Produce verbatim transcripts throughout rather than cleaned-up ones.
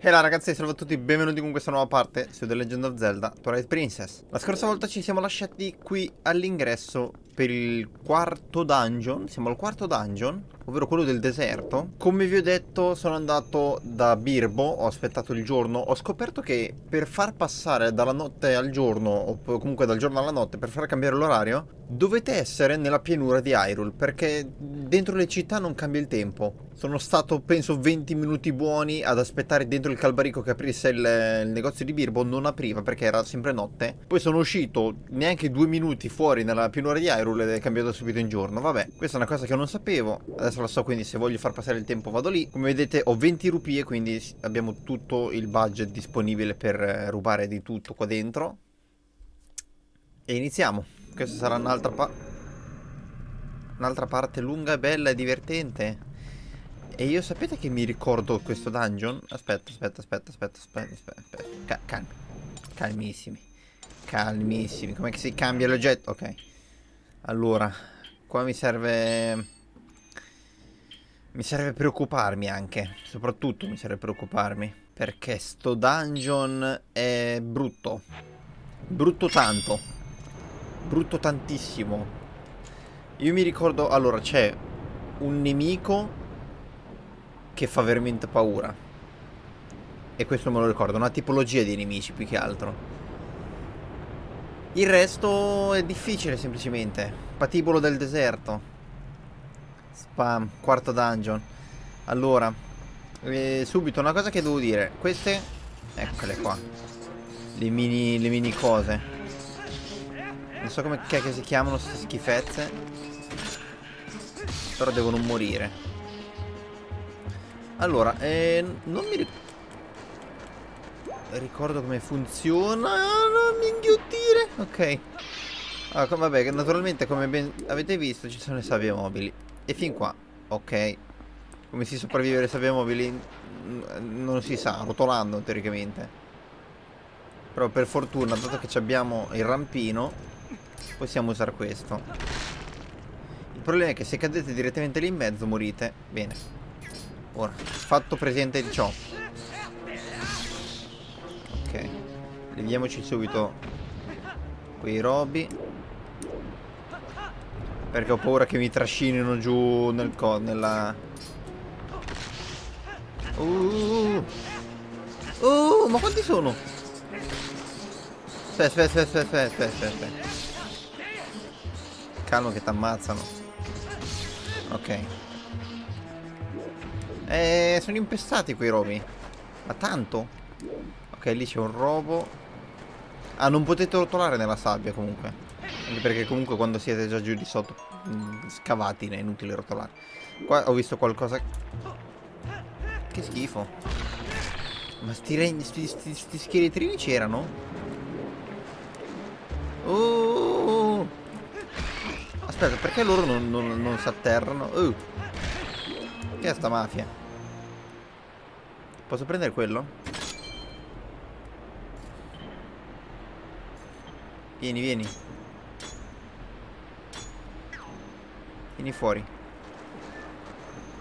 E là ragazzi, salve a tutti, benvenuti con questa nuova parte su The Legend of Zelda Twilight Princess. La scorsa volta ci siamo lasciati qui all'ingresso per il quarto dungeon. Siamo al quarto dungeon, ovvero quello del deserto. Come vi ho detto, sono andato da Birbo, ho aspettato il giorno. Ho scoperto che per far passare dalla notte al giorno, o comunque dal giorno alla notte, per far cambiare l'orario, dovete essere nella pianura di Hyrule, perché dentro le città non cambia il tempo. Sono stato penso venti minuti buoni ad aspettare dentro il calbarico che aprisse il, il negozio di Birbo. Non apriva perché era sempre notte. Poi sono uscito neanche due minuti fuori nella pianura di Hyrule ed è cambiato subito in giorno. Vabbè, questa è una cosa che non sapevo, adesso la so, quindi se voglio far passare il tempo vado lì. Come vedete ho venti rupie, quindi abbiamo tutto il budget disponibile per rubare di tutto qua dentro. E iniziamo. Questa sarà un'altra pa- un'altra parte lunga, bella e divertente. E io sapete che mi ricordo questo dungeon? Aspetta, aspetta, aspetta, aspetta, aspetta, aspetta, aspetta. Calmi, calmissimi, calmissimi. Com'è che si cambia l'oggetto? Ok. Allora, qua mi serve... Mi serve preoccuparmi anche. Soprattutto mi serve preoccuparmi. Perché sto dungeon è brutto. Brutto tanto. Brutto tantissimo. Io mi ricordo... Allora, c'è un nemico... che fa veramente paura. E questo me lo ricordo. Una tipologia di nemici più che altro. Il resto è difficile semplicemente. Patibolo del deserto. Spam. Quarto dungeon. Allora eh, subito una cosa che devo dire. Queste, eccole qua, le mini, le mini cose. Non so come che si chiamano queste schifezze, però devono morire. Allora, eh, non mi ric ricordo come funziona. Ah, non mi inghiottire. Ok. Allora, vabbè, naturalmente come ben avete visto ci sono le sabbie mobili. E fin qua, ok. Come si sopravvive alle sabbie mobili non si sa, rotolando teoricamente. Però per fortuna, dato che abbiamo il rampino, possiamo usare questo. Il problema è che se cadete direttamente lì in mezzo morite. Bene. Ora, fatto presente di ciò. Ok, leviamoci subito quei robi, perché ho paura che mi trascinino giù nel co... nella... Uh, uh, ma quanti sono? Aspetta, aspetta, aspetta, aspetta, aspetta. Calmo che ti ammazzano. Ok. Eh, sono impestati quei robi. Ma tanto. Ok, lì c'è un robo. Ah, non potete rotolare nella sabbia comunque. Anche perché comunque quando siete già giù di sotto mh, scavati, è inutile rotolare. Qua ho visto qualcosa. Che schifo. Ma sti, regni, sti, sti, sti scheletrini c'erano? Oh. Aspetta, perché loro non, non, non si atterrano? Oh. Che è sta mafia? Posso prendere quello? Vieni, vieni. Vieni fuori.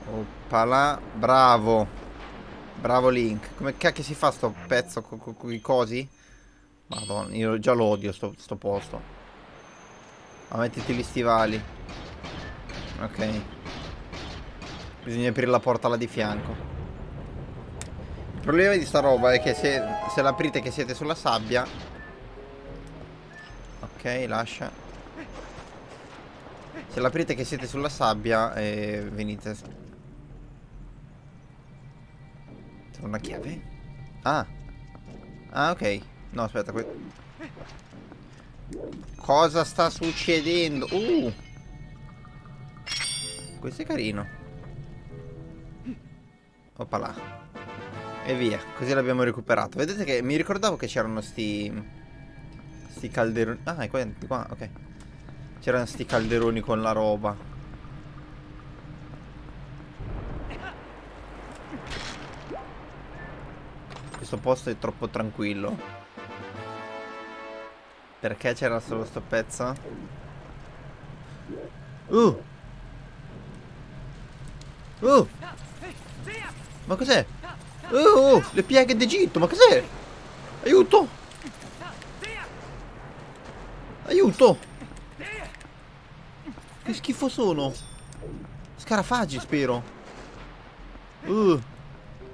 Oppala. Bravo. Bravo Link. Come cacchio si fa sto pezzo con co co i cosi? Madonna, io già lo odio sto, sto posto. Ma mettiti gli stivali. Ok. Bisogna aprire la porta là di fianco. Il problema di sta roba è che se, se l'aprite che siete sulla sabbia. Ok, lascia. Se l'aprite che siete sulla sabbia eh, venite. C'è una chiave? Ah. Ah, ok. No, aspetta. Cosa sta succedendo? Uh. Questo è carino. Oppala. E via. Così l'abbiamo recuperato. Vedete che mi ricordavo che c'erano sti Sti calderoni. Ah, è qua, è qua. Ok. C'erano sti calderoni con la roba. Questo posto è troppo tranquillo. Perché c'era solo sto pezzo? Uh Uh Ma cos'è? Oh, le pieghe d'Egitto, ma cos'è? Aiuto! Aiuto! Che schifo sono! Scarafaggi, spero. Uh,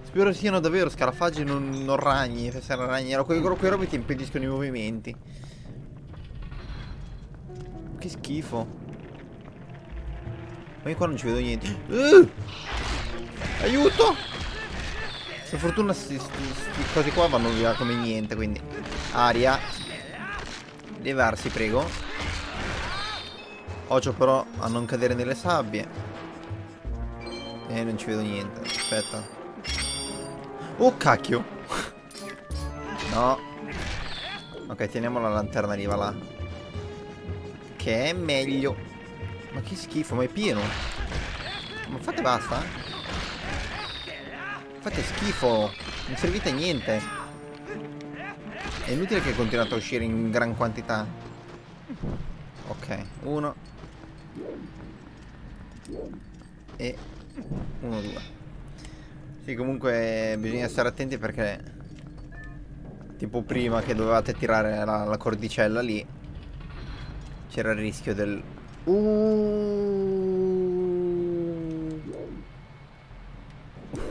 spero siano davvero scarafaggi, non, non ragni. Se saranno ragni, quei, quei robi ti impediscono i movimenti. Che schifo. Ma io qua non ci vedo niente. Uh, aiuto! Per fortuna queste cose qua vanno via come niente, quindi. Aria. Levarsi, prego. Occhio però a non cadere nelle sabbie. Eh, non ci vedo niente. Aspetta. Oh, cacchio. No. Ok, teniamo la lanterna lì, va là. Che è meglio. Ma che schifo, ma è pieno. Ma fate basta. Fate schifo. Non servite a niente. È inutile che continuate a uscire in gran quantità. Ok, uno. E... uno, due. Sì, comunque bisogna stare attenti perché tipo prima che dovevate tirare la, la cordicella lì c'era il rischio del uh.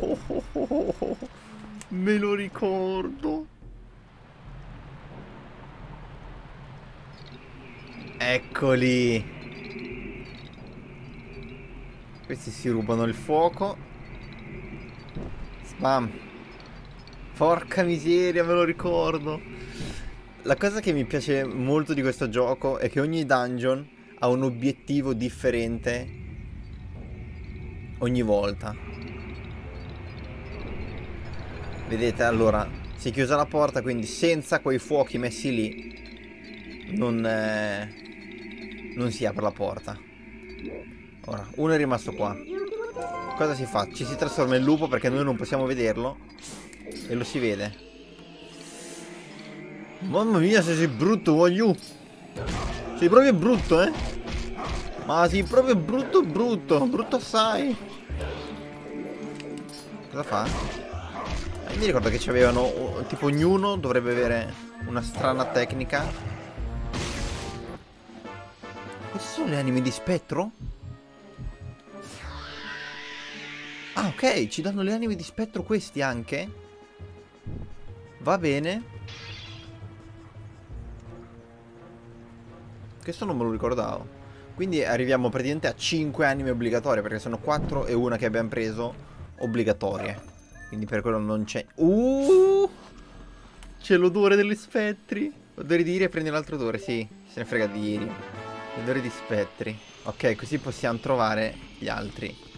oh, oh, oh, oh. Me lo ricordo. Eccoli. Questi si rubano il fuoco. Spam. Porca miseria, me lo ricordo. La cosa che mi piace molto di questo gioco è che ogni dungeon ha un obiettivo differente ogni volta. Vedete, allora si è chiusa la porta, quindi senza quei fuochi messi lì non, eh, non si apre la porta. Ora, uno è rimasto qua. Cosa si fa? Ci si trasforma in lupo perché noi non possiamo vederlo. E lo si vede. Mamma mia, se sei brutto, voglio. Sei proprio brutto, eh. Ma sei proprio brutto, brutto. Brutto assai. Cosa fa? Eh, mi ricordo che ci avevano... tipo ognuno dovrebbe avere una strana tecnica. Queste sono le anime di spettro? Ah, ok, ci danno le anime di spettro questi anche. Va bene. Questo non me lo ricordavo. Quindi arriviamo praticamente a cinque anime obbligatorie, perché sono quattro e una che abbiamo preso obbligatorie. Quindi per quello non c'è. Uh! C'è l'odore degli spettri. L'odore di ieri, prendi l'altro odore, sì. Se ne frega di ieri. L'odore di spettri. Ok, così possiamo trovare gli altri.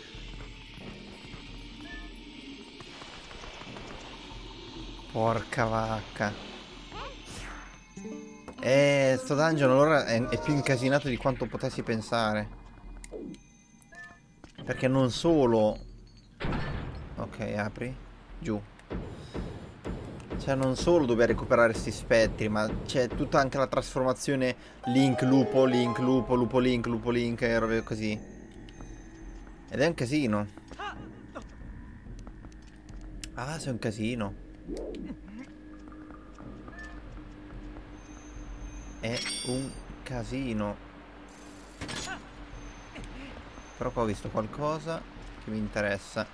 Porca vacca. Eh, sto dungeon allora è, è più incasinato di quanto potessi pensare. Perché non solo... ok, apri. Giù. Cioè non solo dover recuperare sti spettri, ma c'è tutta anche la trasformazione Link, lupo, Link, lupo, lupo, Link, lupo, Link e robe così. Ed è un casino. Ah, sei un casino. È un casino. Però qua ho visto qualcosa che mi interessa.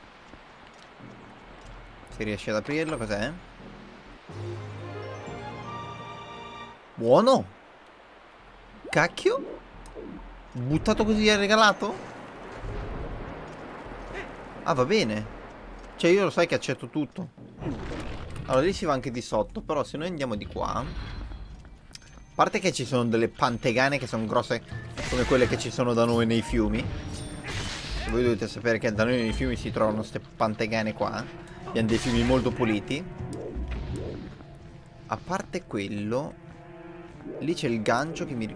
Si riesce ad aprirlo, cos'è? Buono. Cacchio. Buttato così e regalato? Ah, va bene. Cioè io lo sai che accetto tutto. Allora lì si va anche di sotto, però se noi andiamo di qua, a parte che ci sono delle pantegane che sono grosse come quelle che ci sono da noi nei fiumi. E voi dovete sapere che da noi nei fiumi si trovano queste pantegane qua. Abbiamo dei fiumi molto puliti. A parte quello, lì c'è il gancio che mi... c'è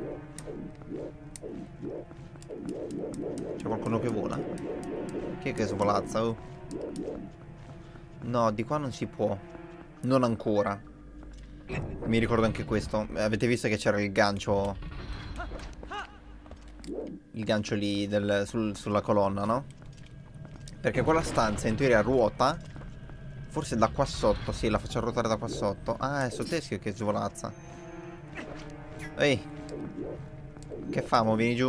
qualcuno che vola? Chi è che svolazza? Oh. No, di qua non si può. Non ancora. Mi ricordo anche questo. Avete visto che c'era il gancio. Il gancio lì del, sul, sulla colonna, no? Perché quella stanza in teoria ruota Forse da qua sotto. Sì, la faccio ruotare da qua sotto. Ah, è sul teschio che svolazza. Ehi, che famo? Vieni giù.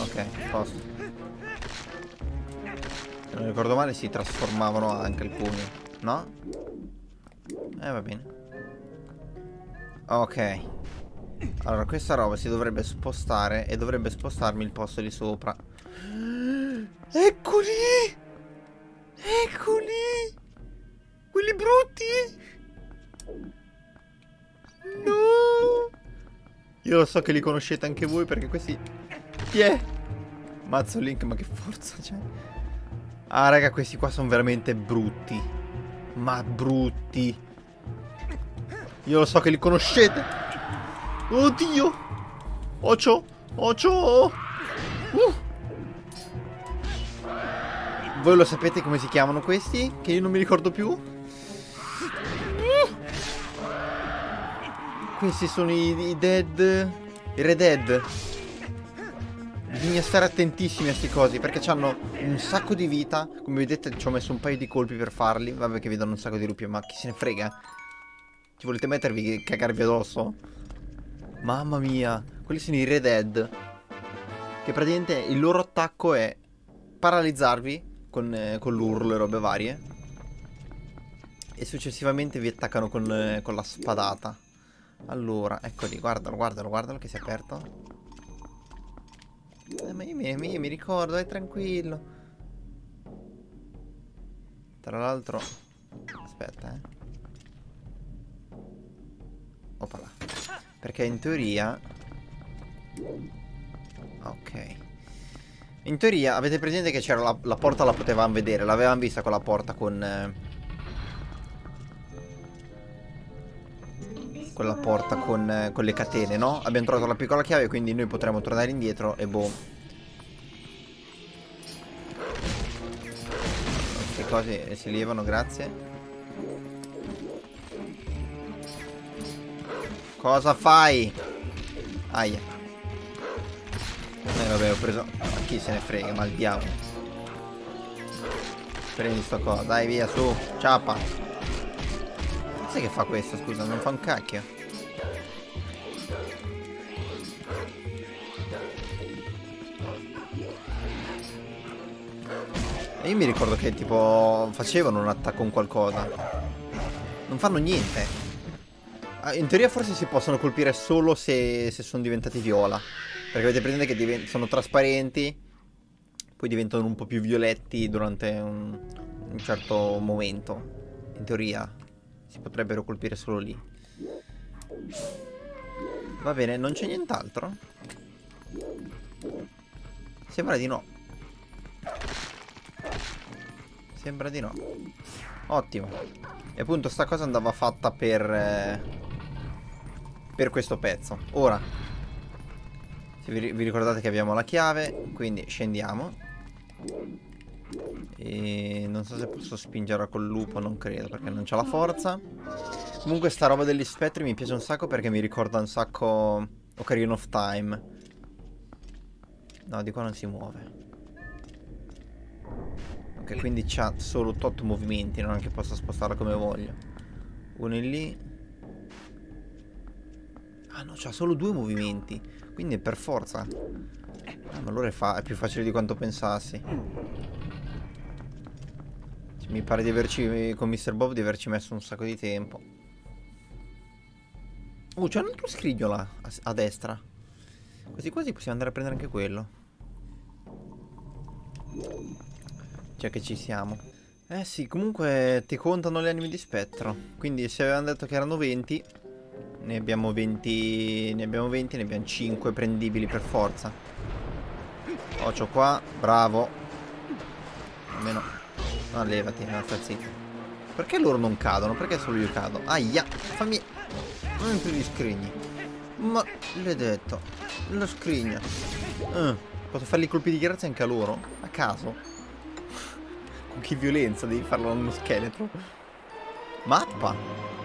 Ok, posto. Se non ricordo male si trasformavano anche alcuni, no? Eh, va bene. Ok. Allora questa roba si dovrebbe spostare e dovrebbe spostarmi il posto di sopra. Eccoli! Eccoli! Quelli brutti! No! Io lo so che li conoscete anche voi perché questi... Chi è? Mazzo Link, ma che forza c'è. Ah raga, questi qua sono veramente brutti. Ma brutti. Io lo so che li conoscete. Oddio. Ocio. Ocio. Uh. Voi lo sapete come si chiamano questi? Che io non mi ricordo più. uh. Questi sono i, i dead. I re dead. Bisogna stare attentissimi a sti cosi perché hanno un sacco di vita. Come vedete ci ho messo un paio di colpi per farli. Vabbè che vi danno un sacco di rupie, ma chi se ne frega. Ci volete mettervi e cagarvi addosso? Mamma mia. Quelli sono i Red Dead, che praticamente il loro attacco è paralizzarvi con, eh, con l'urlo e robe varie, e successivamente vi attaccano con, eh, con la spadata. Allora, eccoli, guardalo, guardalo, guardalo che si è aperto. Eh, ma io mi, io mi ricordo, vai tranquillo. Tra l'altro... Aspetta, eh. Opala. Perché in teoria... Ok. In teoria, avete presente che c'era la, la porta, la potevamo vedere. L'avevamo vista con la porta con... Eh, con la porta con, eh, con le catene, no? Abbiamo trovato la piccola chiave, quindi noi potremo tornare indietro e boh. Queste cose si levano, grazie. Cosa fai? Aia. Eh vabbè, ho preso... Ma chi se ne frega, ma il diavolo. Prendi sto cosa, dai via, su, ciapa. Sai che fa questo, scusa, non fa un cacchio. E io mi ricordo che tipo facevano un attacco con qualcosa. Non fanno niente. In teoria forse si possono colpire solo se, se sono diventati viola. Perché avete presente che sono trasparenti, poi diventano un po' più violetti durante un, un certo momento. In teoria si potrebbero colpire solo lì. Va bene, non c'è nient'altro? Sembra di no. Sembra di no. Ottimo. E appunto sta cosa andava fatta per... Eh, per questo pezzo. Ora, se vi, vi ricordate che abbiamo la chiave, quindi scendiamo. E non so se posso spingerla col lupo, non credo, perché non c'ha la forza. Comunque sta roba degli spettri mi piace un sacco perché mi ricorda un sacco Ocarina of Time. No, di qua non si muove. Ok, quindi c'ha solo otto movimenti, non è che posso spostarla come voglio. Uno è lì. Ah no, c'ha solo due movimenti, quindi per forza. Ah, ma allora è, fa è più facile di quanto pensassi. Cioè, mi pare di averci, con mister Bob, di averci messo un sacco di tempo. Oh, c'è un altro scrigno là, a, a destra. Quasi quasi possiamo andare a prendere anche quello. Cioè che ci siamo. Eh sì, comunque ti contano le anime di spettro. Quindi se avevano detto che erano venti... Ne abbiamo venti. Ne abbiamo venti. Ne abbiamo cinque prendibili per forza. Occhio qua. Bravo. Almeno. No, levati. No, sta zitto. Perché loro non cadono? Perché solo io cado? Aia. Fammi. Non più gli scrigni. Ma l'hai detto. Lo scrigno. Eh, posso fargli colpi di grazia anche a loro? A caso. Con che violenza devi farlo a uno scheletro. Mappa.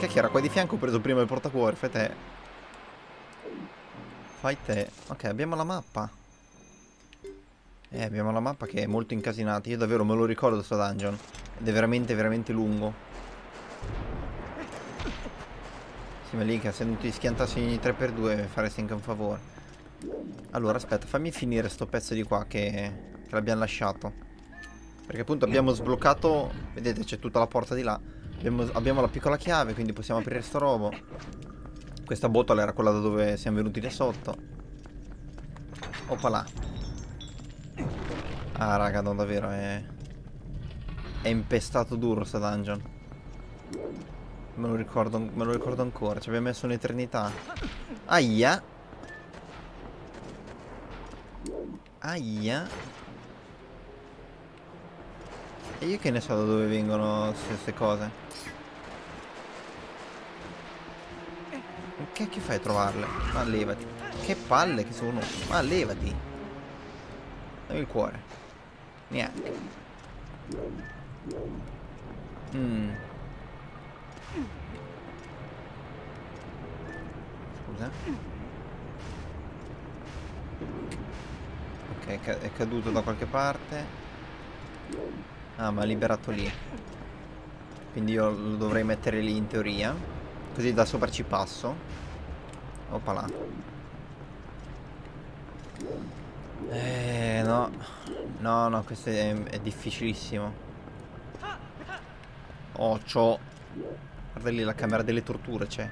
Che era qua di fianco, ho preso prima il portacuore. Fai te. Fai te. Ok, abbiamo la mappa. Eh, abbiamo la mappa che è molto incasinata. Io davvero me lo ricordo sto dungeon. Ed è veramente, veramente lungo. Sì, ma lì che se non ti schiantassi ogni tre per due faresti anche un favore. Allora, aspetta, fammi finire sto pezzo di qua che, che l'abbiamo lasciato. Perché appunto abbiamo sbloccato... Vedete, c'è tutta la porta di là. Abbiamo, abbiamo la piccola chiave, quindi possiamo aprire sto robo. Questa botola era quella da dove siamo venuti da sotto. Opala. Ah raga, no, davvero è... è impestato duro sta dungeon. Me lo ricordo, me lo ricordo ancora. Ci abbiamo messo un'eternità. Aia. Aia. E io che ne so da dove vengono queste cose. Che, che fai a trovarle? Ma levati. Che palle che sono. Ma levati. Dammi il cuore. Neanche. Mm. Scusa. Ok, è, ca è caduto da qualche parte. Ah, ma ha liberato lì. Quindi io lo dovrei mettere lì in teoria. Così da sopra ci passo. Opala. Eh no. No no, questo è, è difficilissimo. Oh c'ho. Guarda lì la camera delle torture c'è.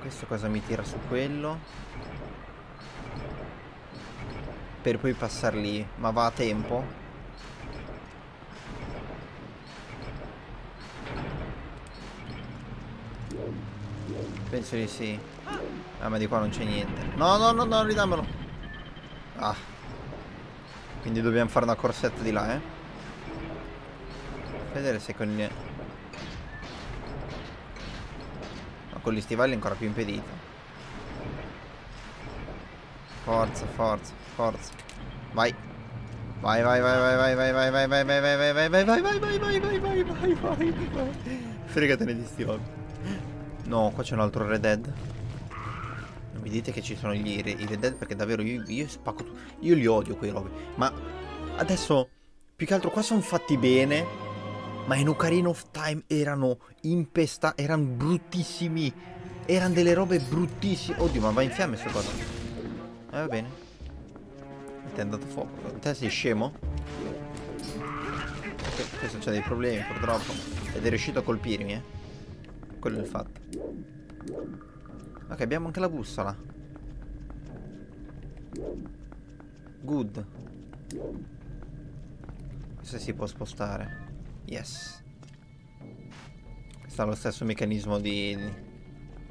Questo cosa mi tira su quello? Per poi passar lì. Ma va a tempo? Penso di sì. Ah, ma di qua non c'è niente. No no no no, ridammelo. Ah. Quindi dobbiamo fare una corsetta di là, eh. Vedere se con... ma con gli stivali è ancora più impedito. Forza, forza, forza. Vai. Vai, vai, vai, vai, vai, vai, vai, vai, vai, vai, vai, vai, vai, vai, vai, vai, vai, vai, vai, vai, vai. Fregatene di stivali. No, qua c'è un altro Red Dead. Non mi dite che ci sono gli Red Dead perché davvero io, io spacco tutto. Io li odio quei robi. Ma adesso più che altro qua sono fatti bene. Ma in Ocarina of Time erano impesta, erano bruttissimi. Erano delle robe bruttissime. Oddio, ma va in fiamme sto cosa. Eh, va bene. Ti è andato fuoco. Te sei scemo? Questo c'ha dei problemi, purtroppo. Ed è riuscito a colpirmi, eh. Quello è il fatto. Ok, abbiamo anche la bussola. Good. Questo si può spostare. Yes. Questo ha lo stesso meccanismo di... di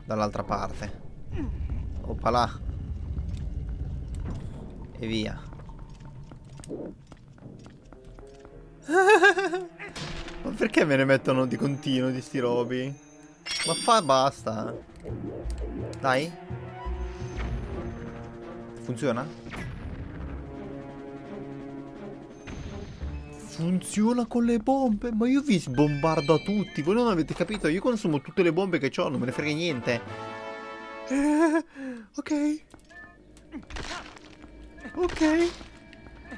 dall'altra parte. Opalà. E via. Ma perché me ne mettono di continuo di sti robi? Ma fa basta. Dai. Funziona? Funziona con le bombe. Ma io vi sbombardo a tutti. Voi non avete capito. Io consumo tutte le bombe che ho. Non me ne frega niente. eh, Ok. Ok.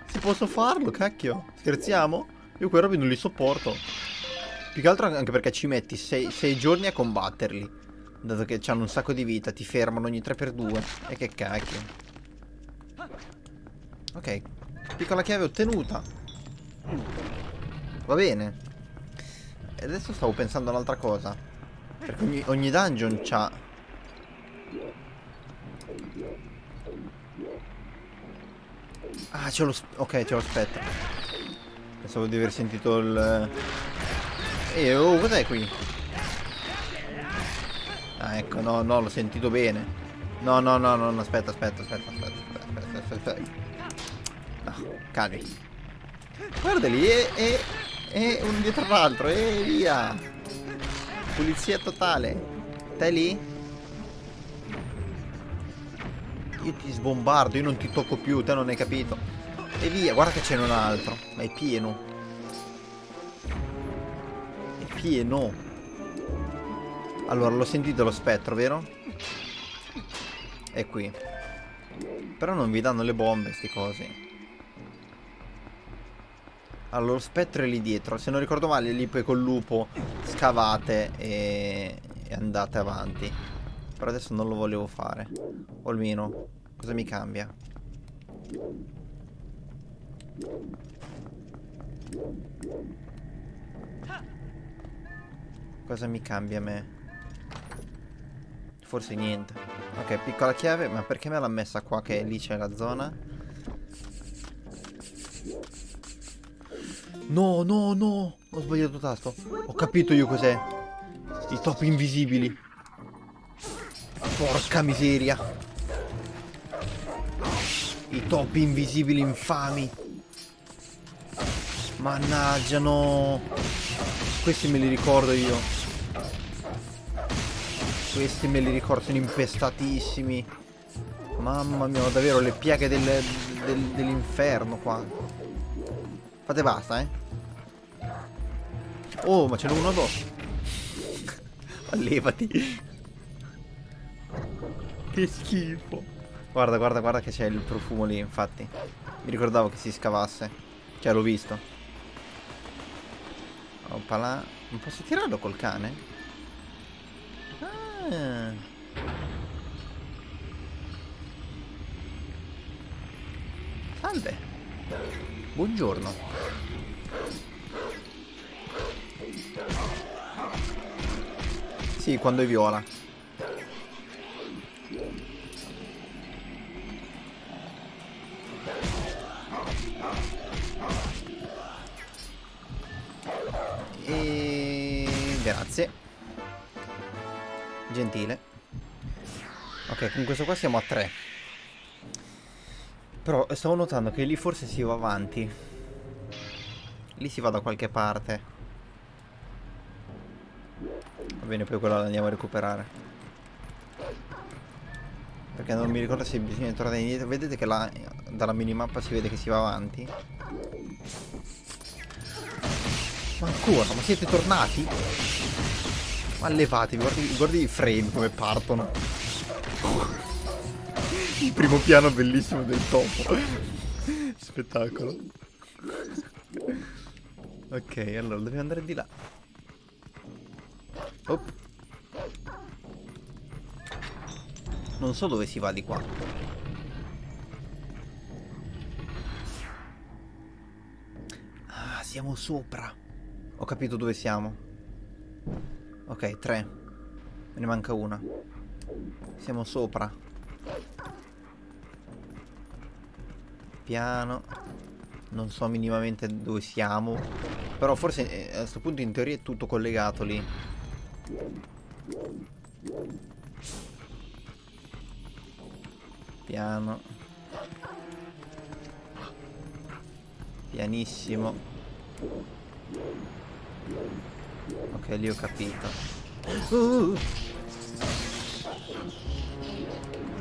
Se posso farlo, cacchio. Scherziamo? Io quei robi non li sopporto. Più che altro anche perché ci metti sei giorni a combatterli, dato che hanno un sacco di vita. Ti fermano ogni tre per due. E che cacchio. Ok. Piccola chiave ottenuta. Va bene. E adesso stavo pensando a un'altra cosa. Perché ogni, ogni dungeon c'ha... ah, c'è lo... ok, c'è lo spettro. Pensavo di aver sentito il... ehi, oh, cos'è qui? Ah, ecco, no, no, l'ho sentito bene. No, no, no, no, no, aspetta, aspetta, aspetta, aspetta, aspetta, aspetta, aspetta. No, calmi. Guarda lì, e, e, e uno dietro l'altro, e via. Pulizia totale. Te lì? Io ti sbombardo, io non ti tocco più, te non hai capito. E via, guarda che c'è un altro. Ma è pieno. È pieno. Allora, l'ho sentito lo spettro, vero? È qui. Però non vi danno le bombe, sti cosi. Allora, lo spettro è lì dietro. Se non ricordo male, lì poi col lupo scavate e, e andate avanti. Però adesso non lo volevo fare. O almeno, cosa mi cambia? Cosa mi cambia a me? Forse niente. Ok, piccola chiave. Ma perché me l'ha messa qua? Che lì c'è la zona. No, no, no. Ho sbagliato tasto. Ho capito io cos'è. I topi invisibili. Porca miseria. I topi invisibili infami. Mannaggia, no. Questi me li ricordo io. Questi me li ricordo, sono impestatissimi. Mamma mia, ho davvero le piaghe del, del, dell'inferno qua. Fate basta, eh. Oh, ma ce n'è uno addosso. Allevati. Che schifo. Guarda, guarda, guarda che c'è il profumo lì, infatti. Mi ricordavo che si scavasse. Cioè, l'ho visto. Oppa là. Non posso tirarlo col cane? Ah. Salve. Buongiorno. Sì, quando è viola. E grazie. Gentile. Ok, con questo qua siamo a tre. Però stavo notando che lì forse si va avanti. Lì si va da qualche parte. Va bene, poi quella la andiamo a recuperare. Perché non mi ricordo se bisogna tornare indietro. Vedete che là, dalla minimappa si vede che si va avanti. Ma ancora, ma siete tornati? Ma levatevi, guardi, guardi i frame come partono. Il primo piano bellissimo del topo. Spettacolo. Ok, allora dobbiamo andare di là. Op. Non so dove si va di qua. Ah, siamo sopra. Ho capito dove siamo. Ok, tre. Me ne manca una. Siamo sopra. Piano. Non so minimamente dove siamo. Però forse a questo punto in teoria è tutto collegato lì. Piano. Pianissimo. Ok, lì ho capito. uh.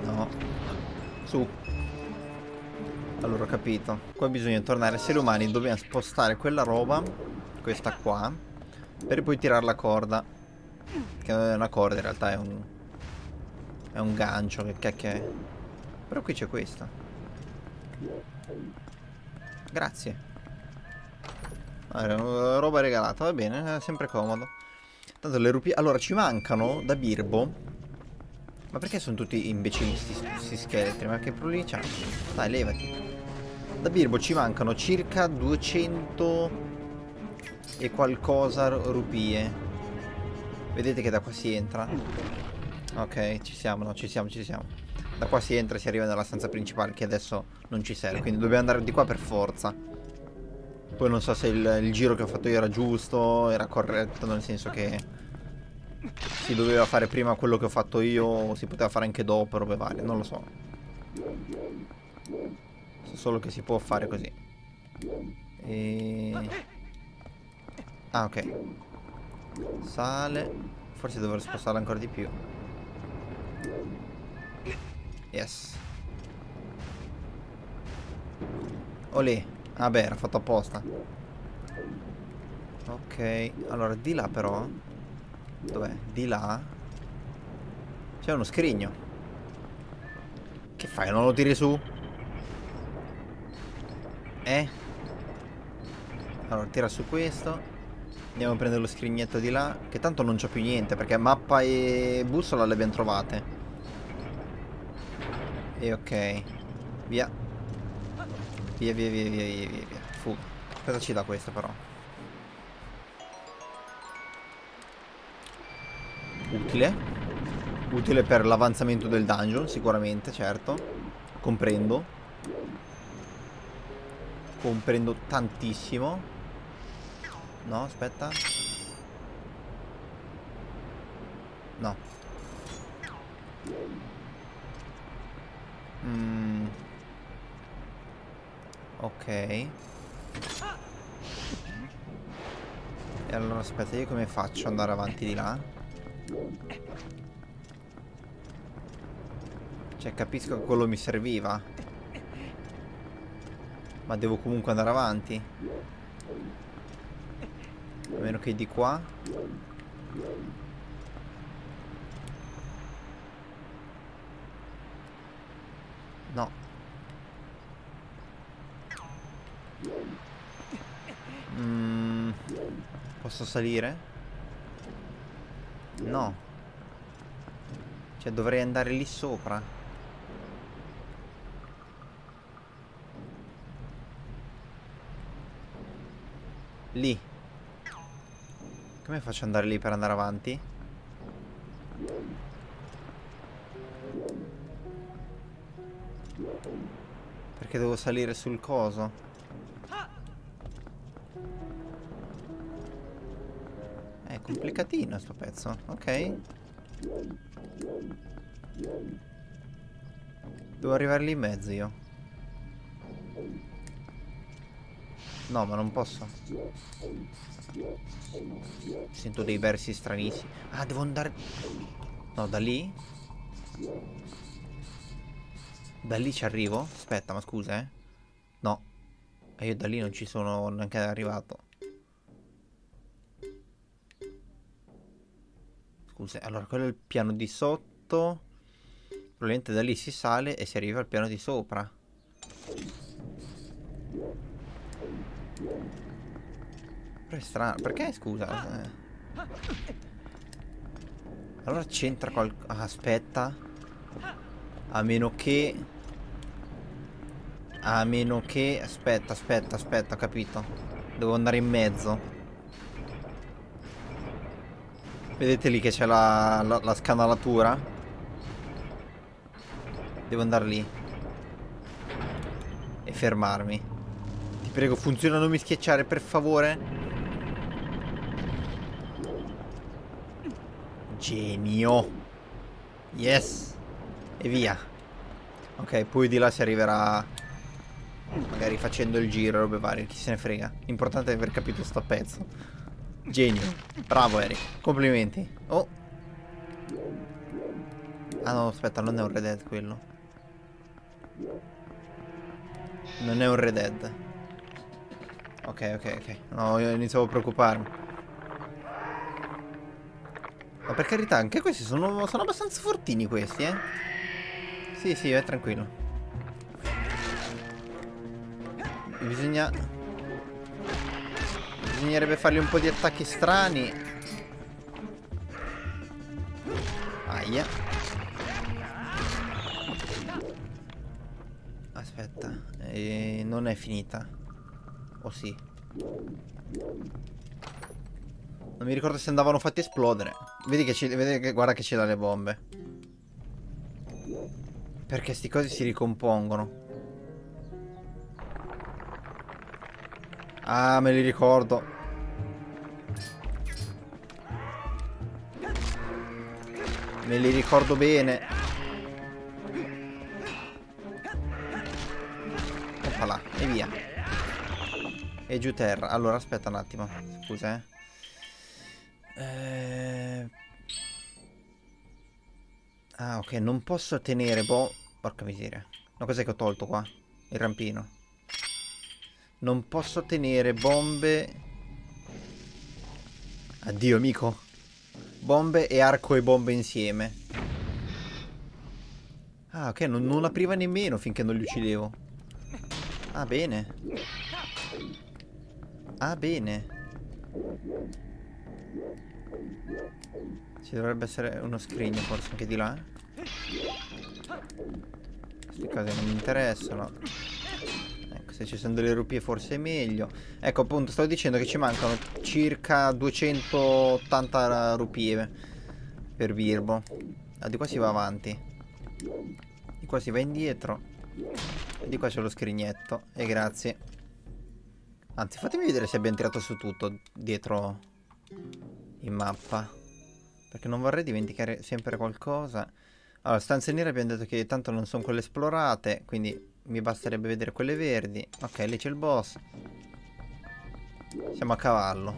No. Su. Allora ho capito. Qua bisogna tornare esseri umani. Dobbiamo spostare quella roba. Questa qua. Per poi tirare la corda. Che non è una corda in realtà. È un È un gancio. Che cacchio è? Però qui c'è questa. Grazie. Allora, roba regalata, va bene, è sempre comodo. Tanto le rupie... Allora, ci mancano da Birbo. Ma perché sono tutti imbecilli questi scheletri? Ma che problemi c'ha? Dai, levati. Da Birbo ci mancano circa duecento e qualcosa rupie. Vedete che da qua si entra. Ok, ci siamo, no, ci siamo, ci siamo. Da qua si entra e si arriva nella stanza principale, che adesso non ci serve. Quindi dobbiamo andare di qua per forza. Poi non so se il, il giro che ho fatto io era giusto, era corretto, nel senso che si doveva fare prima quello che ho fatto io, o si poteva fare anche dopo, robe varie, non lo so. So solo che si può fare così. E... Ah, ok. Sale. Forse dovrò spostarla ancora di più. Yes. Olè. Vabbè, ah, era fatto apposta. Ok. Allora, di là però. Dov'è? Di là. C'è uno scrigno. Che fai? Non lo tiri su? Eh? Allora tira su questo. Andiamo a prendere lo scrignetto di là, che tanto non c'è più niente perché mappa e bussola le abbiamo trovate. E ok. Via. Via via via via via via. Fuga. Cosa ci dà questo però? Utile. Utile per l'avanzamento del dungeon, sicuramente, certo. Comprendo. Comprendo tantissimo. No, aspetta. No. Mm. Ok. E allora aspetta, io come faccio ad andare avanti di là? Cioè, capisco che quello mi serviva, ma devo comunque andare avanti. A meno che di qua. No. Mm, posso salire? No. Cioè dovrei andare lì sopra. Lì. Come faccio ad andare lì per andare avanti? Perché devo salire sul coso? È complicatino sto pezzo, ok. Devo arrivare lì in mezzo io. No, ma non posso. Sento dei versi stranissimi. Ah, devo andare. No, da lì? Da lì ci arrivo? Aspetta, ma scusa, eh. No. E io da lì non ci sono neanche arrivato. Scusa, allora quello è il piano di sotto. Probabilmente da lì si sale e si arriva al piano di sopra. Però è strano, perché scusa? Eh. Allora c'entra qualcosa. Ah, aspetta. A meno che. A meno che. Aspetta, aspetta, aspetta, ho capito. Devo andare in mezzo. Vedete lì che c'è la, la, la scanalatura? Devo andare lì. E fermarmi. Ti prego, funziona, non mi schiacciare, per favore. Genio. Yes. E via. Ok, poi di là si arriverà. Magari facendo il giro e robe varie. Chi se ne frega. L'importante è aver capito sto pezzo. Genio. Bravo Eric. Complimenti. Oh. Ah no, aspetta, non è un Red Dead quello. Non è un Red Dead. Ok, ok, ok. No, io iniziavo a preoccuparmi. Ma per carità, anche questi sono, sono abbastanza fortini questi, eh. Sì, sì, è tranquillo. Bisogna... Bisognerebbe fargli un po' di attacchi strani. Aia. Aspetta, e non è finita. O sì. Non mi ricordo se andavano fatti esplodere. Vedi che ci, vedi che, guarda che ci dà le bombe. Perché sti cosi si ricompongono. Ah, me li ricordo. Me li ricordo bene. Oppa là, e via. E giù terra. Allora, aspetta un attimo. Scusa, eh. Ah, ok, non posso tenere, boh. Porca miseria. No, cos'è che ho tolto qua? Il rampino. Non posso tenere bombe. Addio, amico. Bombe e arco e bombe insieme. Ah, ok, non, non apriva nemmeno finché non li uccidevo. Ah, bene. Ah, bene. Ci dovrebbe essere uno scrigno forse anche di là. Queste cose non mi interessano. Ecco, se ci sono delle rupie forse è meglio. Ecco, appunto, stavo dicendo che ci mancano circa duecentottanta rupie per Birbo. Ah, di qua si va avanti. Di qua si va indietro. E di qua c'è lo scrignetto. E grazie. Anzi, fatemi vedere se abbiamo tirato su tutto dietro in mappa, perché non vorrei dimenticare sempre qualcosa. Allora, stanze nere abbiamo detto che tanto non sono quelle esplorate, quindi mi basterebbe vedere quelle verdi. Ok, lì c'è il boss. Siamo a cavallo,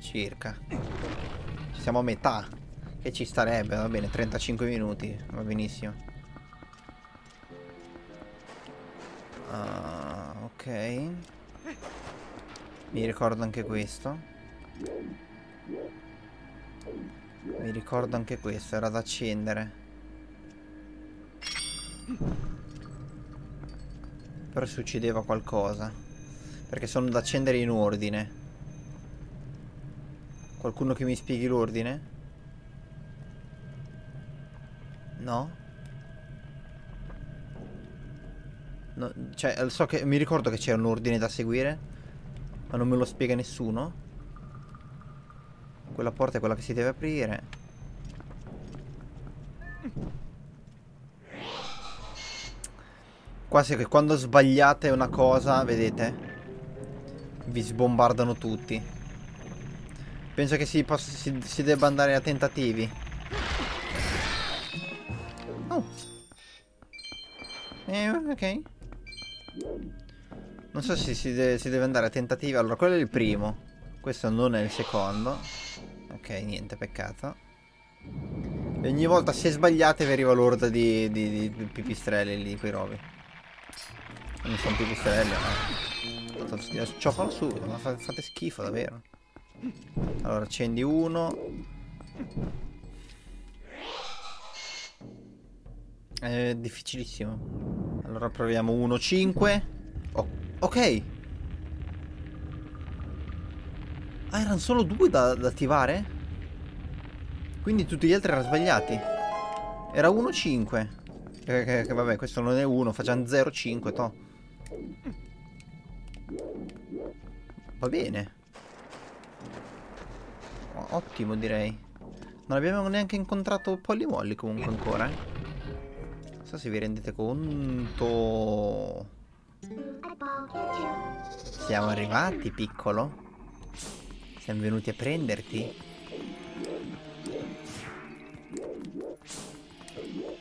circa. Ci siamo a metà, che ci starebbe, va bene, trentacinque minuti, va benissimo. Ah, ok. Mi ricordo anche questo. Mi ricordo anche questo, era da accendere. Però succedeva qualcosa, perché sono da accendere in ordine. Qualcuno che mi spieghi l'ordine? No? No, cioè, so che mi ricordo che c'è un ordine da seguire, ma non me lo spiega nessuno. Quella porta è quella che si deve aprire. Qua se quando sbagliate una cosa, vedete, vi sbombardano tutti. Penso che si, possa, si, si debba andare a tentativi. Oh. Eh, ok. Non so se si, de si deve andare a tentativi. Allora, quello è il primo. Questo non è il secondo. Ok, niente, peccato. E ogni volta se sbagliate vi arriva l'orda di, di, di pipistrelli lì, di quei rovi. Non sono pipistrelli, no. Ciofalo su, ma fate schifo, davvero. Allora, accendi uno. È difficilissimo. Allora proviamo uno cinque. Oh, ok. Ah, erano solo due da, da attivare? Quindi tutti gli altri erano sbagliati. Era uno cinque. Che, che, che vabbè, questo non è uno, facciamo zero cinque, to. Va bene. Ottimo, direi. Non abbiamo neanche incontrato Polly Wolly comunque ancora, eh. Non so se vi rendete conto. Siamo arrivati, piccolo. Siamo venuti a prenderti.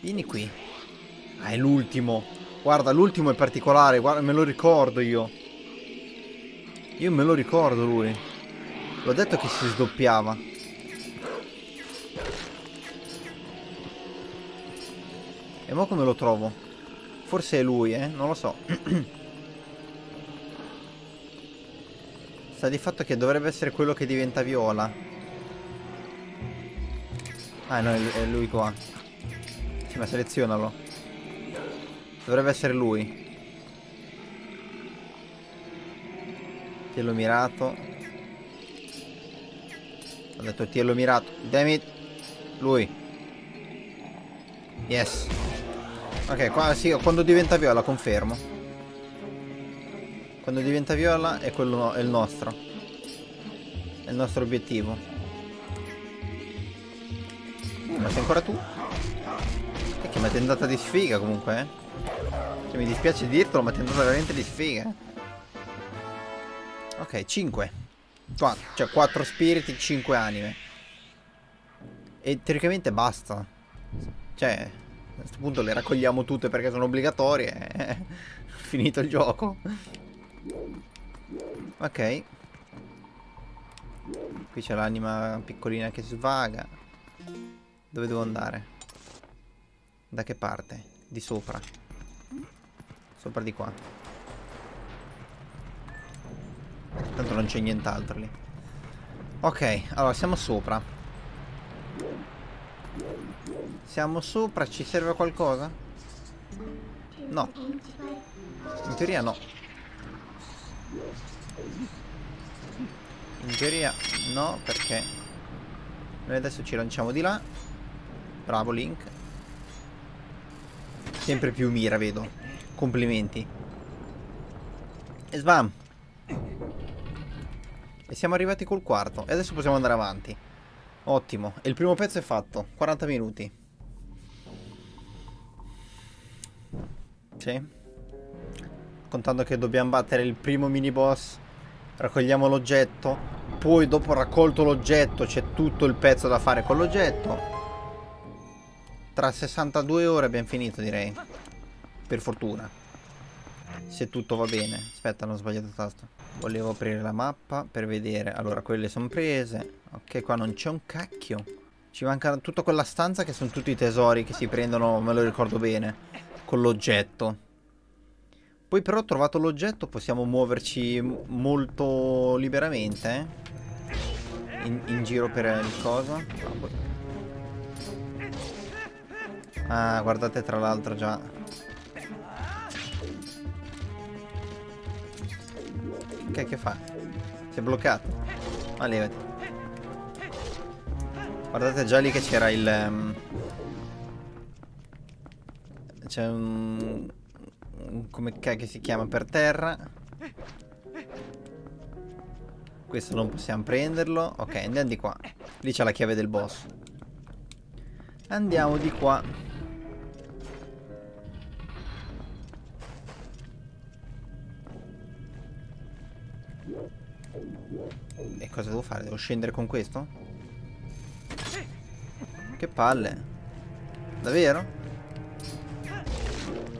Vieni qui. Ah, è l'ultimo. Guarda, l'ultimo è particolare. Guarda, me lo ricordo io. Io me lo ricordo lui. L'ho detto che si sdoppiava. E mo come lo trovo? Forse è lui, eh? Non lo so. Sta di fatto che dovrebbe essere quello che diventa viola. Ah no, è lui qua. Sì, ma selezionalo. Dovrebbe essere lui. Tiello mirato. Ho detto tiello mirato. Damn it. Lui. Yes. Ok, qua, sì, quando diventa viola, confermo. Quando diventa viola è quello no, è il nostro. È il nostro obiettivo. Mm, ma sei ancora tu? E che mi hai tentata di sfiga comunque, eh. Cioè, mi dispiace dirtelo, ma ti è tentata veramente di sfiga. Ok, cinque. Qua, cioè quattro spiriti, cinque anime. E teoricamente basta. Cioè... a questo punto le raccogliamo tutte perché sono obbligatorie. È finito il gioco. Ok. Qui c'è l'anima piccolina che svaga. Dove devo andare? Da che parte? Di sopra. Sopra di qua. Tanto non c'è nient'altro lì. Ok, allora siamo sopra. Siamo sopra, ci serve qualcosa? No. In teoria no. In teoria no, perché noi adesso ci lanciamo di là. Bravo Link. Sempre più mira, vedo. Complimenti. E sbam. E siamo arrivati col quarto. E adesso possiamo andare avanti. Ottimo. E il primo pezzo è fatto. quaranta minuti. Sì. Contando che dobbiamo battere il primo mini boss. Raccogliamo l'oggetto. Poi dopo raccolto l'oggetto c'è tutto il pezzo da fare con l'oggetto. Tra sessantadue ore abbiamo finito, direi. Per fortuna. Se tutto va bene. Aspetta, non ho sbagliato il tasto. Volevo aprire la mappa per vedere. Allora, quelle sono prese. Ok, qua non c'è un cacchio. Ci manca tutta quella stanza che sono tutti i tesori che si prendono, me lo ricordo bene, con l'oggetto. Poi però, trovato l'oggetto, possiamo muoverci molto liberamente, eh? in, in giro per il coso. Ah, guardate, tra l'altro già. Che che fa? Si è bloccato. Ma levati. Guardate già lì che c'era il... Um, c'è un, un... come che si chiama per terra. Questo non possiamo prenderlo. Ok, andiamo di qua. Lì c'è la chiave del boss. Andiamo di qua. E cosa devo fare? Devo scendere con questo? Che palle. Davvero?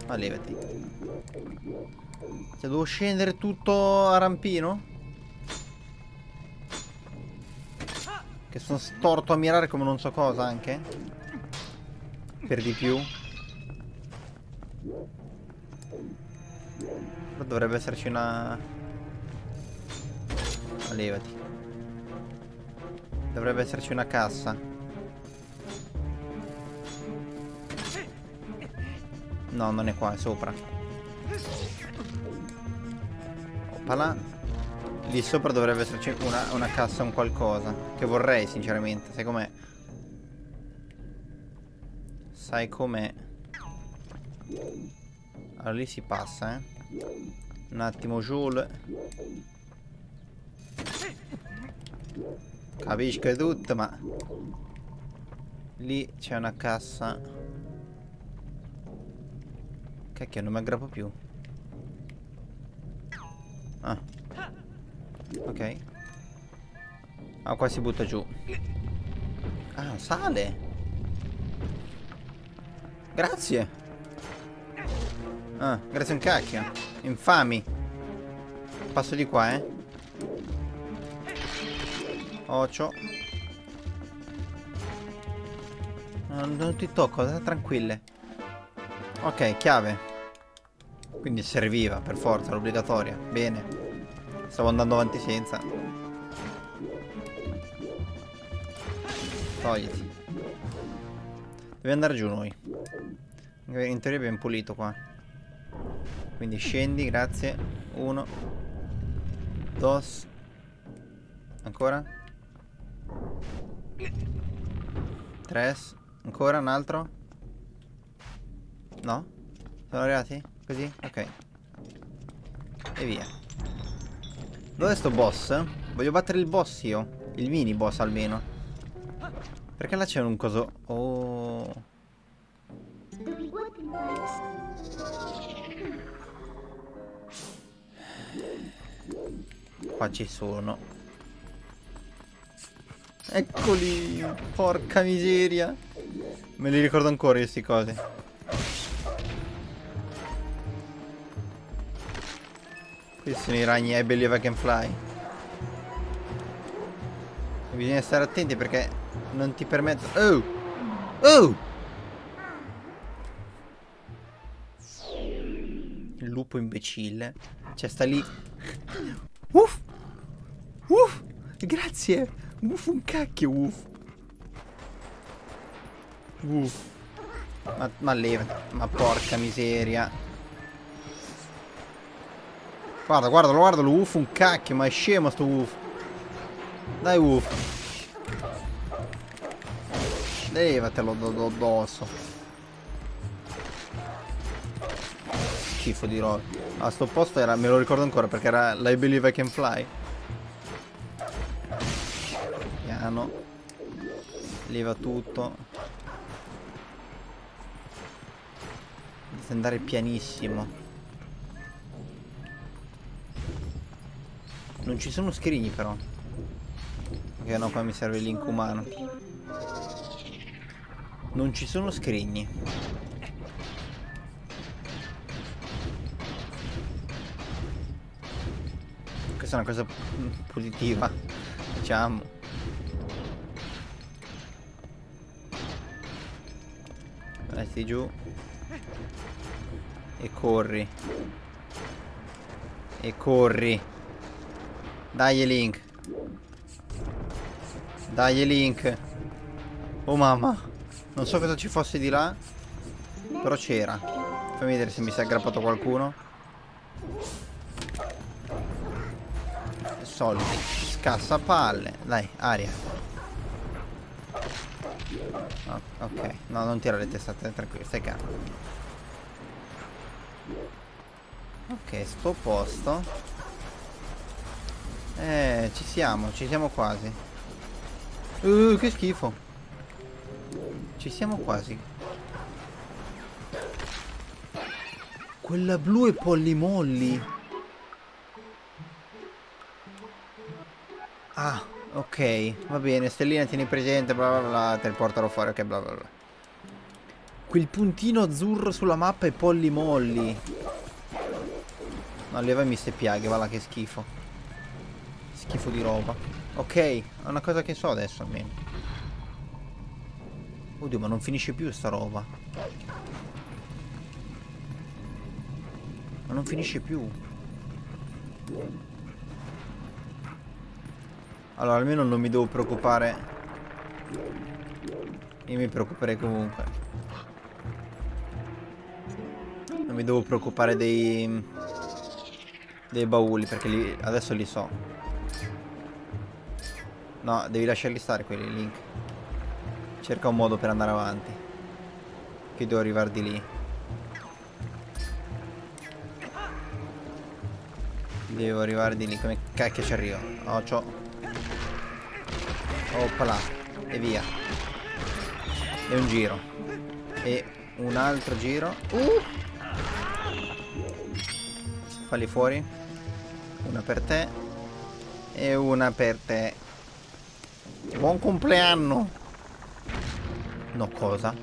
Ma levati. Cioè, devo scendere tutto a rampino? Che sono storto a mirare come non so cosa anche. Per di più. Però dovrebbe esserci una... Ma levati. Dovrebbe esserci una cassa. No, non è qua, è sopra. Oppala. Lì sopra dovrebbe esserci una, una cassa, un qualcosa. Che vorrei, sinceramente. Sai com'è? Sai com'è? Allora lì si passa, eh. Un attimo, Jules. Capisco tutto, ma... Lì c'è una cassa... Cacchio, non mi aggrappo più. Ah. Ok. Ah, qua si butta giù. Ah, sale. Grazie. Ah, grazie un cacchio. Infami. Passo di qua, eh. Occhio. Non, non ti tocco, stai tranquille. Ok, chiave. Quindi serviva, per forza, era obbligatoria. Bene. Stavo andando avanti senza. Togliti. Dobbiamo andare giù noi. In teoria abbiamo pulito qua. Quindi scendi, grazie. Uno. Dos. Ancora. Tres. Ancora un altro. No? Sono arrivati? Così? Ok. E via. Dov'è sto boss? Voglio battere il boss io. Il mini boss almeno. Perché là c'è un coso... Oh. Qua ci sono. Eccoli. Porca miseria. Me li ricordo ancora queste cose. Questi sono i ragni, I believe I can fly. Bisogna stare attenti perché non ti permettono. Oh! Oh! Il lupo imbecille. Cioè sta lì. Uff! Uff! Grazie! Uff un cacchio! Uff! Uff! Ma, ma levati. Ma porca miseria. Guarda, guardalo, guardalo, Woof un cacchio, ma è scemo sto Woof. Dai Woof. Levatelo addosso. Schifo di roba. A sto posto era, me lo ricordo ancora perché era I Believe I Can Fly. Piano. Leva tutto. Dovete andare pianissimo. Non ci sono scrigni però. Ok, no, qua mi serve l'incumano. Non ci sono scrigni. Questa è una cosa positiva, diciamo. Metti giù e corri. E corri. Dai Link. Dai Link. Oh mamma. Non so cosa ci fosse di là, però c'era. Fammi vedere se mi si è aggrappato qualcuno. Soldi. Scassapalle. Dai, aria. Oh, ok. No, non tirare le testate, tranquillo, stai calmo. Ok, sto posto. Eh, ci siamo, ci siamo quasi. Uh, che schifo. Ci siamo quasi. Quella blu è pollimolli. Ah, ok. Va bene, stellina tieni presente, bla bla bla, teleportalo fuori, ok, bla bla bla. Quel puntino azzurro sulla mappa è pollimolli. No, levami ste piaghe, va là, che schifo. Schifo di roba. Ok, è una cosa che so adesso almeno. Oddio, ma non finisce più sta roba. Ma non finisce più. Allora almeno non mi devo preoccupare. Io mi preoccuperei comunque. Non mi devo preoccupare dei Dei bauli, perché li, adesso li so. No, devi lasciarli stare quelli, Link. Cerca un modo per andare avanti. Che devo arrivare di lì. Devo arrivare di lì. Come cacchio ci arrivo? Oh, c'ho. Oppala. E via. E un giro. E un altro giro. Uh! Falli fuori. Una per te. E una per te. Buon compleanno. No, cosa?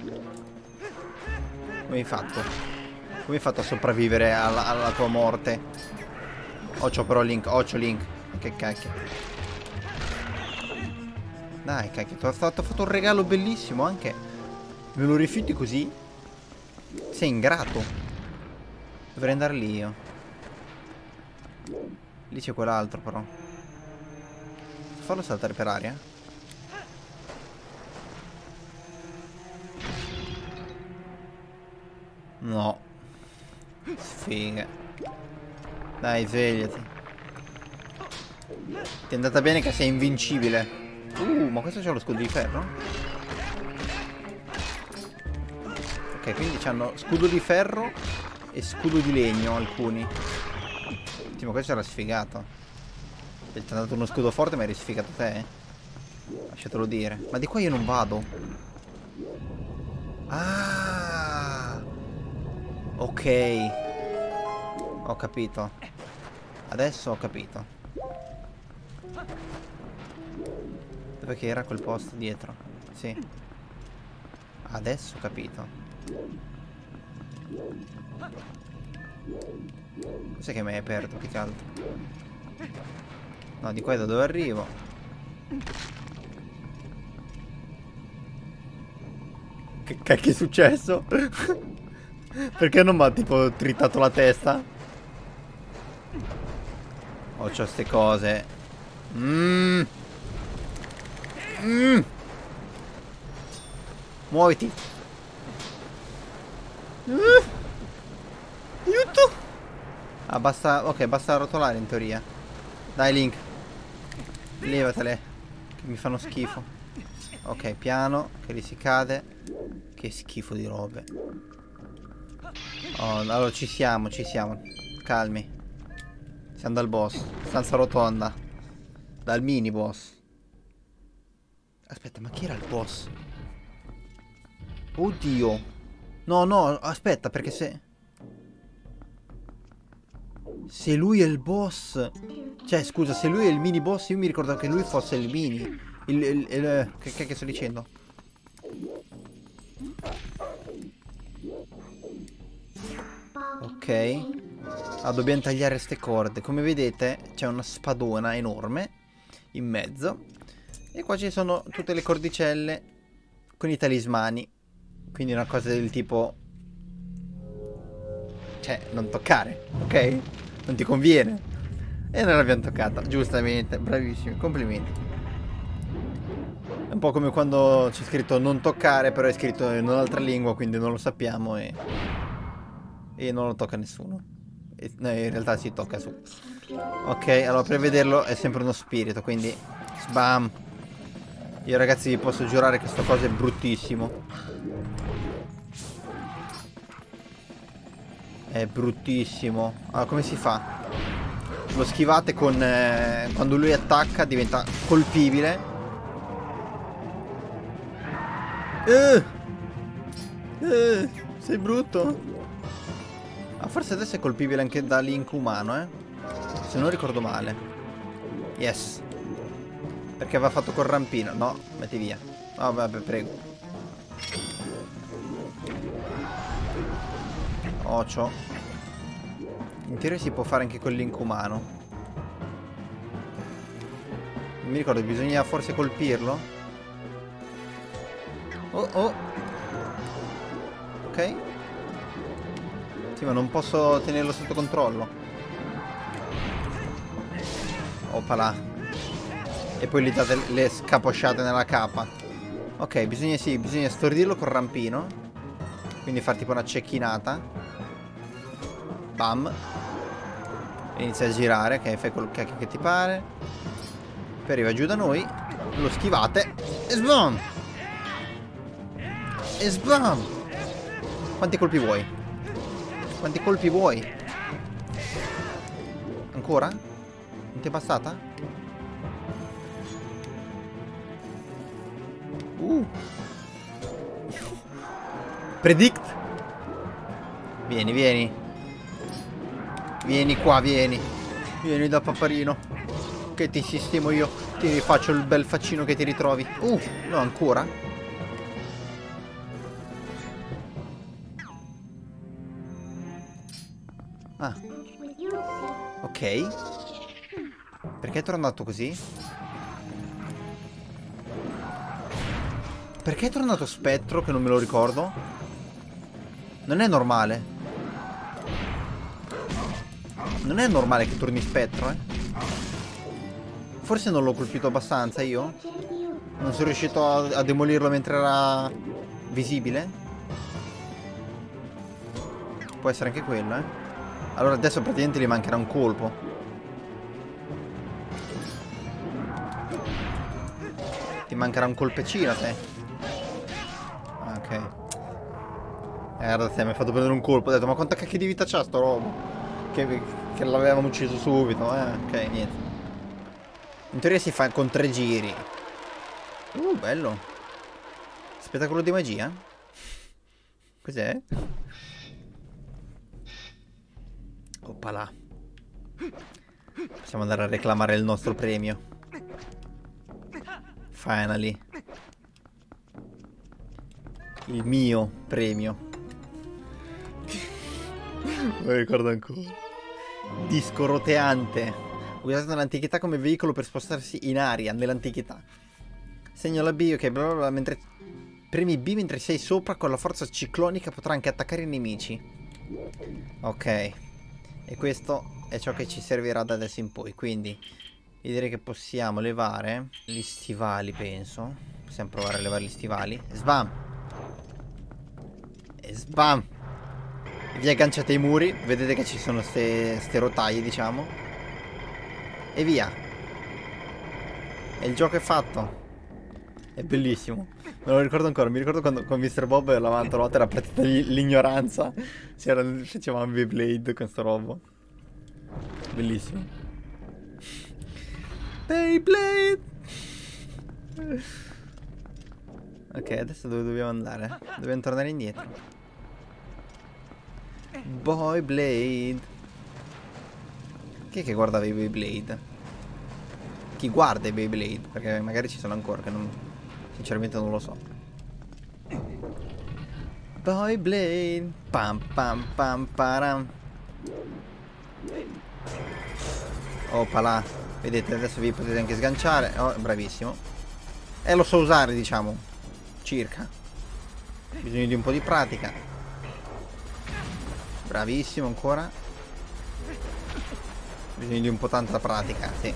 Come hai fatto? Come hai fatto a sopravvivere alla, alla tua morte? Occio però Link, occio Link. Che cacchio. Dai cacchio, ti ho fatto un regalo bellissimo anche. Me lo rifiuti così? Sei ingrato. Dovrei andare lì io. Lì c'è quell'altro però. Farlo saltare per aria? No. Sfiga. Dai, svegliati. Ti è andata bene che sei invincibile. Uh, ma questo c'ha lo scudo di ferro? Ok, quindi c'hanno scudo di ferro e scudo di legno alcuni. Sì, ma questo era sfigato. Ti è andato uno scudo forte ma eri sfigato te. Lasciatelo dire. Ma di qua io non vado. Ah. Ok. Ho capito. Adesso ho capito. Dove che era quel posto dietro? Sì. Adesso ho capito. Cos'è che mi hai aperto? Che caldo. No, di qua è da dove arrivo. Che cacchio è successo? Perché non mi ha tipo trittato la testa? Oh, c'ho ste cose. Mmm. Mmm. Muoviti. Uh. Aiuto. Ah, basta. Ok, basta rotolare in teoria. Dai, Link, levatele, che mi fanno schifo. Ok, piano, che lì si cade. Che schifo di robe. Oh, allora ci siamo, ci siamo. Calmi. Siamo dal boss. Stanza rotonda. Dal mini boss. Aspetta, ma chi era il boss? Oddio. No, no, aspetta, perché se... Se lui è il boss... Cioè, scusa, se lui è il mini boss, io mi ricordavo che lui fosse il mini. Il... il, il che, che, che sto dicendo? Ok. Ah, dobbiamo tagliare ste corde. Come vedete, c'è una spadona enorme in mezzo. E qua ci sono tutte le cordicelle con i talismani. Quindi una cosa del tipo... Cioè, non toccare, ok? Non ti conviene. E non l'abbiamo toccata, giustamente. Bravissimi, complimenti. È un po' come quando c'è scritto non toccare, però è scritto in un'altra lingua, quindi non lo sappiamo e... E non lo tocca nessuno. E, no, in realtà si tocca su. Ok, allora per vederlo è sempre uno spirito, quindi... Bam! Io ragazzi vi posso giurare che sta cosa è bruttissimo. È bruttissimo. Allora come si fa? Lo schivate con... Eh, quando lui attacca diventa colpibile. Eh! Eh! Sei brutto! Ah, forse adesso è colpibile anche da Link umano, eh? Se non ricordo male. Yes! Perché aveva fatto col rampino. No, metti via. Oh, vabbè, prego. Ocio. In teoria si può fare anche con Link umano. Non mi ricordo, bisogna forse colpirlo. Oh, oh. Ok. Sì, ma non posso tenerlo sotto controllo. Opala. E poi gli date le scaposciate nella capa. Ok, bisogna sì, bisogna stordirlo col rampino. Quindi far tipo una cecchinata. Bam. Inizia a girare, ok, fai quel cacchio che ti pare. Poi arriva giù da noi. Lo schivate. E sbam. E sbam. Quanti colpi vuoi? Quanti colpi vuoi? Ancora? Non ti è bastata? Uh. Predict. Vieni, vieni. Vieni qua, vieni. Vieni da paparino, che ti sistemo io. Ti rifaccio il bel faccino che ti ritrovi. Uh, no, ancora. Ah. Ok. Perché è tornato così? Perché è tornato spettro che non me lo ricordo? Non è normale. Non è normale che torni spettro, eh. Forse non l'ho colpito abbastanza io. Non sono riuscito a, a demolirlo mentre era visibile. Può essere anche quello, eh. Allora adesso praticamente gli mancherà un colpo. Ti mancherà un colpecino a te. Ok. Eh, guardate, mi ha fatto prendere un colpo. Ho detto, ma quanta cacchio di vita c'ha sto robo? Che, che l'avevamo ucciso subito, eh. Ok, niente. In teoria si fa con tre giri. Uh, bello. Spettacolo di magia. Cos'è? Oppala. Possiamo andare a reclamare il nostro premio. Finally. Il mio premio. Non ricordo ancora. Disco roteante. Usato nell'antichità come veicolo per spostarsi in aria. Nell'antichità. Segno la B, ok, bla bla bla. Mentre premi B mentre sei sopra, con la forza ciclonica potrà anche attaccare i nemici. Ok. E questo è ciò che ci servirà da adesso in poi. Quindi io direi che possiamo levare gli stivali, penso. Possiamo provare a levare gli stivali. Sbam. Sbam. vi agganciate ai muri, vedete che ci sono ste, ste rotaie, diciamo, e via. E il gioco è fatto. È bellissimo. Me lo ricordo ancora, mi ricordo quando con mister Bob la Mantolotta era partita l'ignoranza. Facevamo Beyblade con sto robo. Bellissimo. Beyblade! Ok, adesso dove dobbiamo andare? Dobbiamo tornare indietro. Beyblade. Chi è che guardava i Beyblade? Chi guarda i Beyblade? Perché magari ci sono ancora che non... Sinceramente non lo so. Beyblade. Pam pam pam param. Opala. Vedete, adesso vi potete anche sganciare. Oh, bravissimo. E eh, lo so usare, diciamo. Circa. Bisogna di un po' di pratica. Bravissimo ancora. Bisogna di un po' tanta pratica, sì.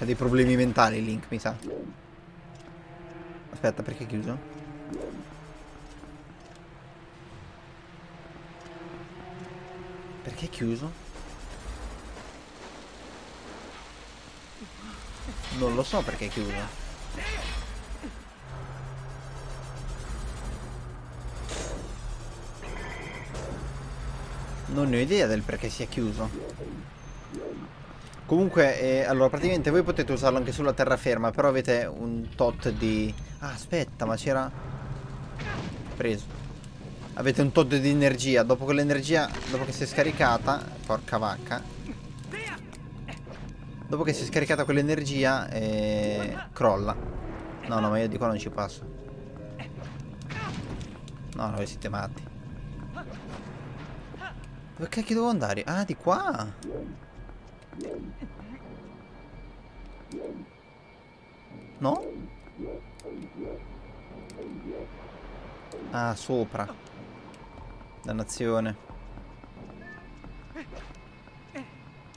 Ha dei problemi mentali Link, mi sa. Aspetta, perché è chiuso? Perché è chiuso? Non lo so perché è chiuso. Non ne ho idea del perché sia chiuso. Comunque, eh, allora, praticamente voi potete usarlo anche sulla terraferma, però avete un tot di... Ah, aspetta, ma c'era... Preso. Avete un tot di energia. Dopo che l'energia... Dopo che si è scaricata... Porca vacca. Dopo che si è scaricata quell'energia, eh, crolla. No, no, ma io di qua non ci passo. No, no, voi siete matti. Dove cacchio devo andare? Ah, di qua! No? Ah, sopra. Dannazione.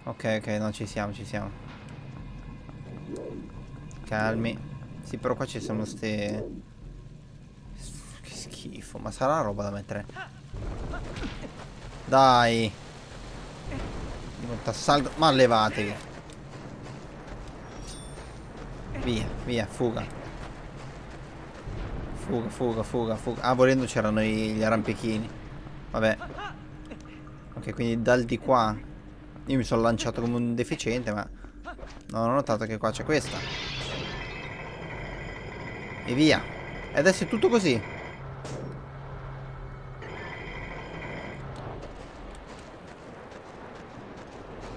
Ok, ok, no, ci siamo, ci siamo. Calmi. Sì, però qua ci sono ste... Che schifo, ma sarà roba da mettere. Dai. Saldo. Ma levatevi. Via, via, fuga. Fuga, fuga, fuga, fuga. Ah, volendo c'erano gli arrampichini. Vabbè. Ok, quindi dal di qua. Io mi sono lanciato come un deficiente, ma non ho notato che qua c'è questa. E via. E adesso è tutto così.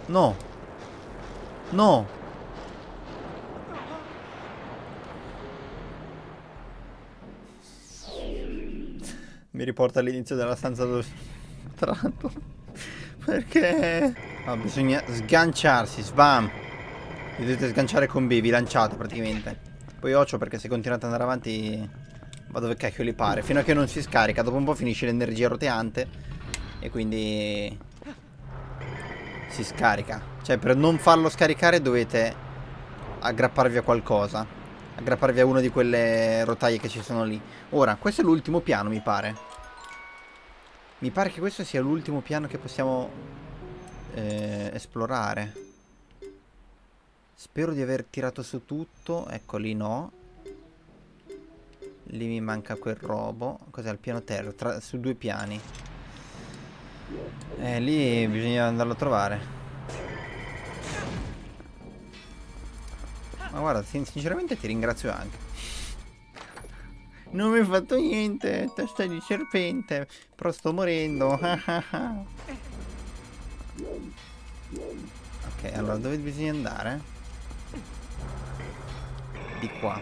No. No. Mi riporta all'inizio della stanza dove sono entrato. Perché? Ah, bisogna sganciarsi. Sbam. Vi dovete sganciare con B. Vi lanciate praticamente. Poi occhio, perché se continuate ad andare avanti va dove cacchio li pare. Fino a che non si scarica. Dopo un po' finisce l'energia roteante. E quindi... si scarica. Cioè, per non farlo scaricare dovete aggrapparvi a qualcosa. Aggrapparvi a una di quelle rotaie che ci sono lì. Ora, questo è l'ultimo piano, mi pare. Mi pare che questo sia l'ultimo piano che possiamo eh, esplorare. Spero di aver tirato su tutto. Ecco, lì no. Lì mi manca quel robo. Cos'è? Il piano terra, tra, su due piani. Eh, lì bisogna andarlo a trovare. Ma guarda, sin sinceramente ti ringrazio anche. Non mi hai fatto niente, testa di serpente. Però sto morendo. Ok, allora dove bisogna andare? Di qua.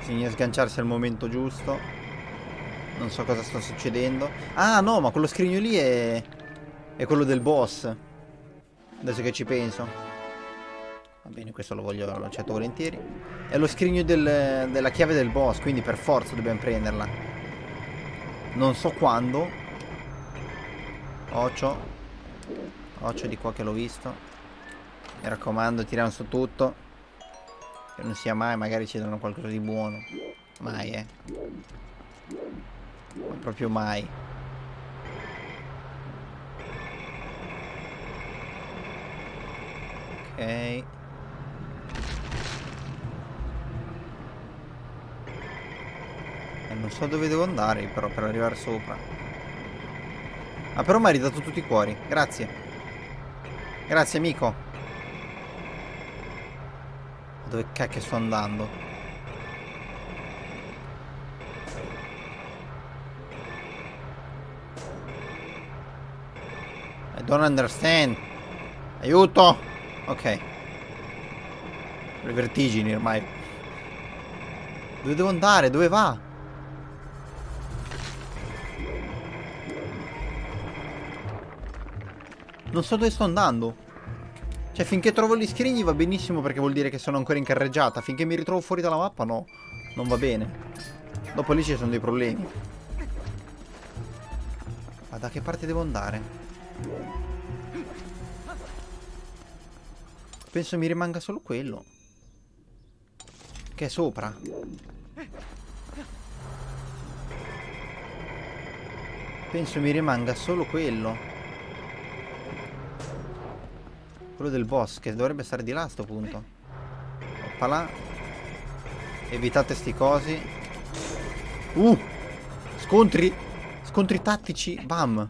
Bisogna sganciarsi al momento giusto. Non so cosa sta succedendo. Ah no, ma quello scrigno lì è... è quello del boss. Adesso che ci penso. Va bene, questo lo voglio, lo accetto volentieri. È lo scrigno del, della chiave del boss, quindi per forza dobbiamo prenderla. Non so quando. Occhio. Occhio di qua che l'ho visto. Mi raccomando, tiriamo su tutto. che non sia mai, magari ci danno qualcosa di buono. Mai, eh. Ma proprio mai. Ok. Non so dove devo andare però per arrivare sopra. Ah, però mi ha ridato tutti i cuori. Grazie. Grazie amico. Dove cacchio sto andando? I don't understand. Aiuto. Ok. Le vertigini ormai. Dove devo andare? Dove va? Non so dove sto andando. Cioè finché trovo gli scrigni va benissimo, perché vuol dire che sono ancora in carreggiata. Finché mi ritrovo fuori dalla mappa no, non va bene. Dopo lì ci sono dei problemi. Ma da che parte devo andare? Penso mi rimanga solo quello che è sopra. Penso mi rimanga solo quello Quello del boss, che dovrebbe stare di là a sto punto. Oppa là. Evitate sti cosi. Uh! Scontri! Scontri tattici! Bam!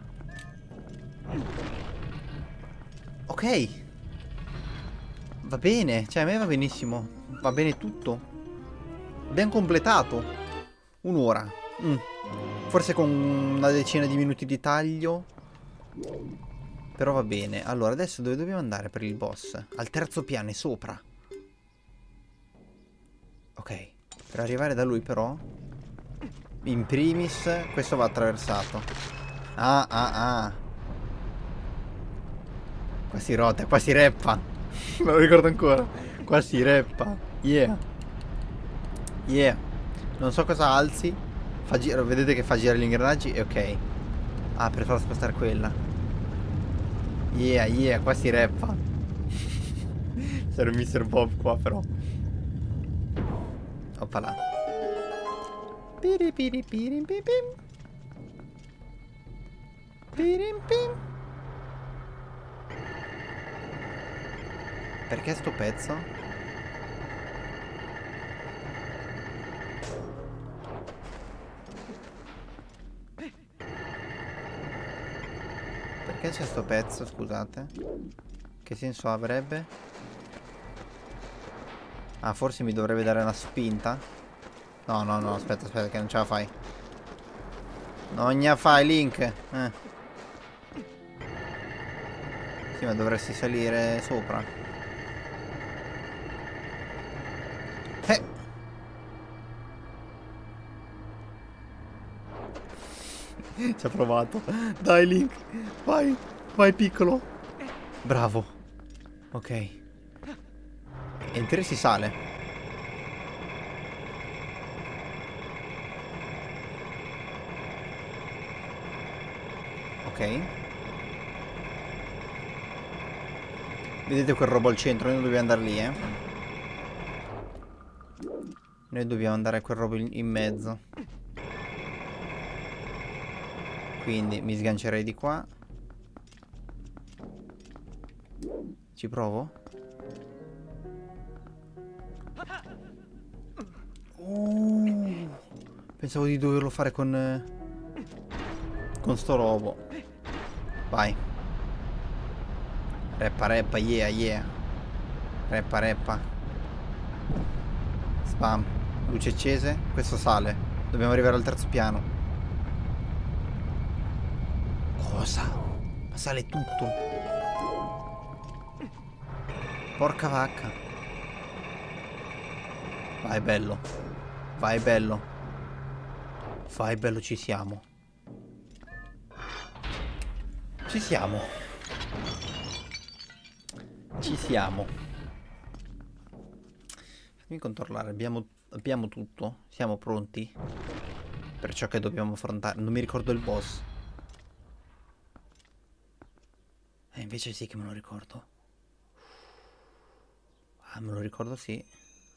Ok! Va bene, cioè a me va benissimo. Va bene tutto. Abbiamo completato un'ora. Mm. Forse con una decina di minuti di taglio. Però va bene. Allora, adesso dove dobbiamo andare per il boss? Al terzo piano, è sopra. Ok. Per arrivare da lui, però, in primis, questo va attraversato. Ah, ah, ah. Qua si rota, qua si reppa. Me lo ricordo ancora. Qua si reppa. Yeah. Yeah. Non so cosa alzi. Fa giro, vedete che fa girare gli ingranaggi? E ok. Ah, per far spostare quella. Yeah, yeah, qua si reppa. C'era mister Bob qua però. Oppa là. Piri piri piri pim pim. Perché sto pezzo? Perché c'è sto pezzo, scusate? Che senso avrebbe? Ah, forse mi dovrebbe dare una spinta? No, no, no, aspetta, aspetta, che non ce la fai. Non ne fai, Link! Eh. Sì, ma dovresti salire sopra. Eh! Ci ha provato. Dai Link, vai, vai piccolo. Bravo. Ok. Entri, si sale. Ok. Vedete quel robo al centro? Noi dobbiamo andare lì, eh. Noi dobbiamo andare a quel robo in mezzo. Quindi mi sgancerei di qua. Ci provo? Oh, pensavo di doverlo fare con eh, con sto robo. Vai. Reppa reppa, yeah yeah. Reppa reppa. Spam. Luce accese. Questo sale. Dobbiamo arrivare al terzo piano. Ma sale tutto. Porca vacca. Vai bello. Vai bello. Vai bello, ci siamo. Ci siamo. Ci siamo. Fammi controllare. Abbiamo, abbiamo tutto. Siamo pronti per ciò che dobbiamo affrontare. Non mi ricordo il boss. Eh, invece sì che me lo ricordo. Ah, me lo ricordo sì.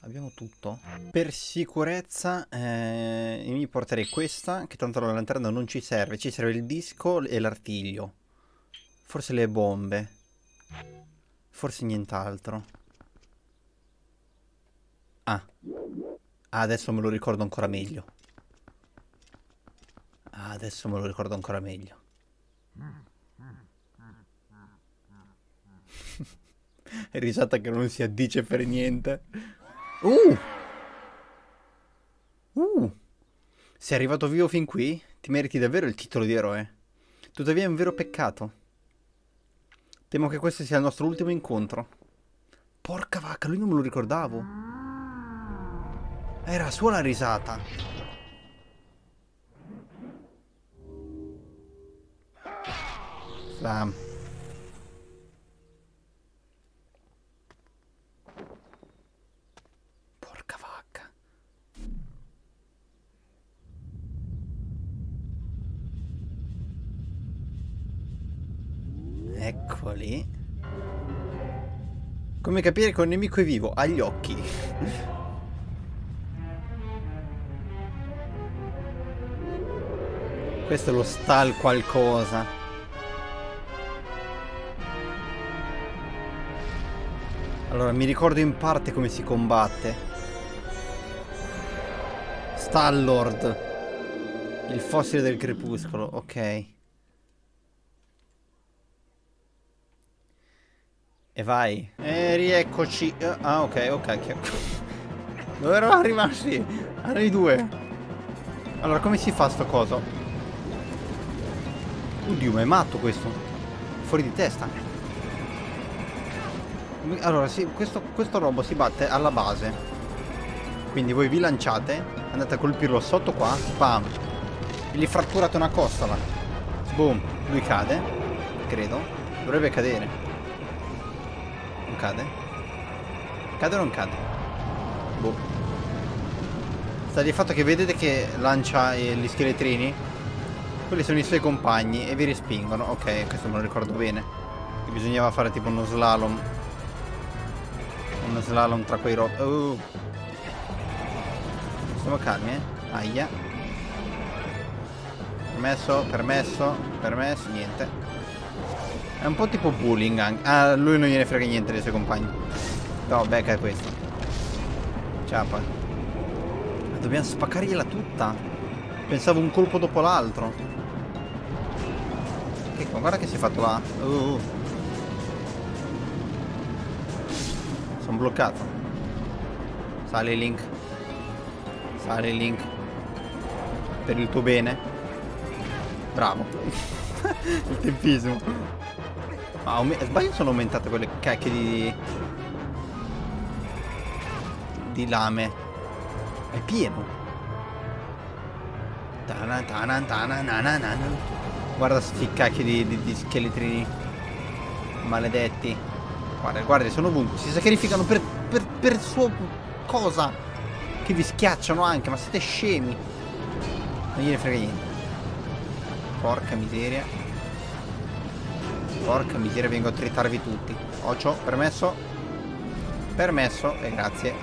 Abbiamo tutto. Per sicurezza eh, mi porterei questa, che tanto la lanterna non ci serve. Ci serve il disco e l'artiglio. Forse le bombe. Forse nient'altro. Ah. Ah, adesso me lo ricordo ancora meglio. Ah, adesso me lo ricordo ancora meglio. Risata che non si addice per niente. Uh! Uh! Sei arrivato vivo fin qui? Ti meriti davvero il titolo di eroe. Tuttavia è un vero peccato. Temo che questo sia il nostro ultimo incontro. Porca vacca, lui non me lo ricordavo. Era sua la risata. Slam. Eccoli. Come capire che un nemico è vivo? Agli occhi. Questo è lo stall qualcosa. Allora, mi ricordo in parte come si combatte. Stallord, il fossile del crepuscolo. Ok. E vai. E rieccoci. Ah, ok, ok. Dove eravamo rimasti? Ah, noi due. Allora, come si fa sto coso? Oddio, ma è matto questo. Fuori di testa. Allora, sì, questo, questo robo si batte alla base. Quindi voi vi lanciate, andate a colpirlo sotto qua. Pam. Gli fratturate una costola. Boom. Lui cade. Credo. Dovrebbe cadere. Cade? Cade o non cade? Boh. Sta di fatto che vedete che lancia gli scheletrini? Quelli sono i suoi compagni e vi respingono. Ok, questo me lo ricordo bene. Che bisognava fare tipo uno slalom. Uno slalom tra quei rob... Uh. Stiamo calmi, eh? Aia. Permesso, permesso, permesso, niente. È un po' tipo bullying anche. Ah, lui non gliene frega niente dei suoi compagni. No, becca questo. Ciapa. Dobbiamo spaccargliela tutta. Pensavo un colpo dopo l'altro. Che qua, guarda che si è fatto là. Uh. Sono bloccato. Sale Link. Sale Link. Per il tuo bene. Bravo. Il tempismo. Ma ah, sbaglio, sono aumentate quelle cacche di di lame. È pieno. Tana tana tana nanana. Guarda sti cacchi di, di, di scheletrini maledetti. Guarda, guarda, sono ovunque. Si sacrificano per, per, per suo cosa. Che vi schiacciano anche. Ma siete scemi. Non gliene frega niente. Porca miseria. Porca miseria, vengo a tritarvi tutti. Occio, permesso. Permesso, e grazie.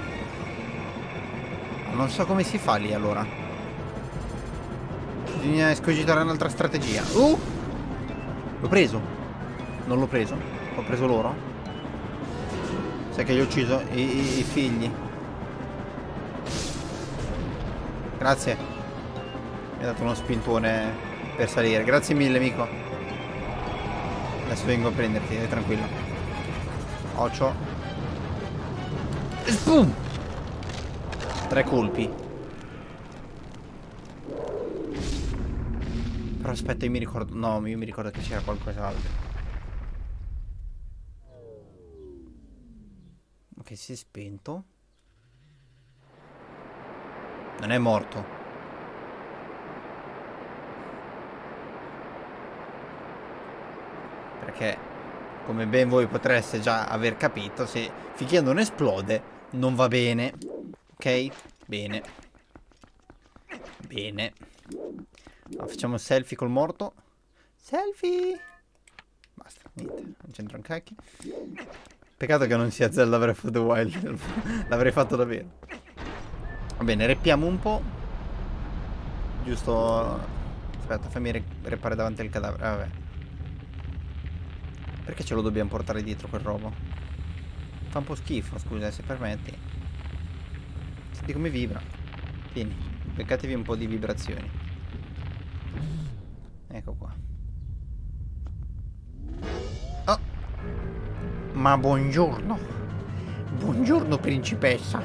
Non so come si fa lì, allora. Bisogna escogitare un'altra strategia. Uh! L'ho preso. Non l'ho preso. Ho preso loro. Sai che gli ho ucciso i, i, i figli. Grazie. Mi ha dato uno spintone per salire. Grazie mille, amico. Adesso vengo a prenderti, eh, tranquillo. Occio. Boom! Tre colpi. Però aspetta, io mi ricordo... No, io mi ricordo che c'era qualcos'altro. Ok, si è spento. Non è morto. Perché, come ben voi potreste già aver capito, se finché non esplode, non va bene. Ok? Bene. Bene. Allora, facciamo un selfie col morto. Selfie! Basta, niente. Non c'entra un cacchio. Peccato che non sia Zelda Breath of the Wild. L'avrei fatto davvero. Va bene, reppiamo un po'. Giusto. Aspetta, fammi re repare davanti al cadavere. Ah, vabbè. Perché ce lo dobbiamo portare dietro quel robo? Fa un po' schifo, scusa, se permetti. Senti come vibra. Tieni, beccatevi un po' di vibrazioni. Ecco qua. Oh. Ma buongiorno. Buongiorno principessa.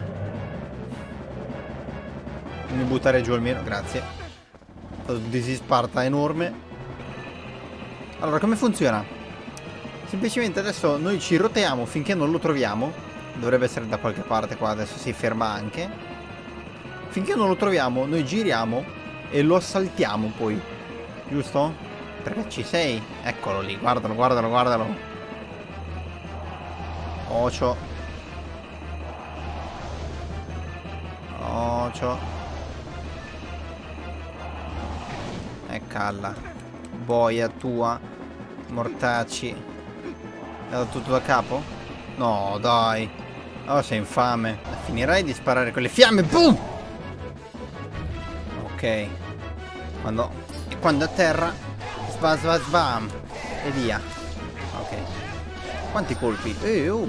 Mi buttare giù almeno, grazie. Disisparta enorme. Allora, come funziona? Semplicemente adesso noi ci roteiamo finché non lo troviamo. Dovrebbe essere da qualche parte qua, adesso si ferma anche. Finché non lo troviamo noi giriamo e lo assaltiamo poi. Giusto? Perché ci sei? Eccolo lì, guardalo, guardalo, guardalo. Ocio. Ocio. E calla. Boia tua. Mortacci. È andato tutto da capo? No, dai. Oh, sei infame. Finirai di sparare con le fiamme. Boom! Ok. Quando... E quando a terra... Sbam, sbam, sbam. E via. Ok. Quanti colpi? Ehi, oh.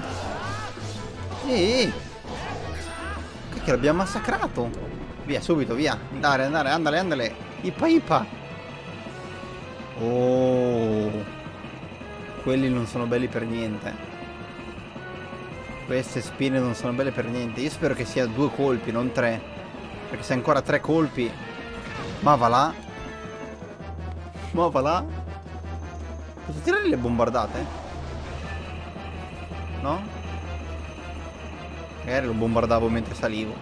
Ehi. Che l'abbiamo massacrato. Via, subito, via. Andare, andare, andale, andale. Ipa, ipa. Oh... Quelli non sono belli per niente. Queste spine non sono belle per niente. Io spero che sia due colpi, non tre. Perché se ancora tre colpi... Ma va là. Ma va là. Posso tirare le bombardate? No? Magari lo bombardavo mentre salivo.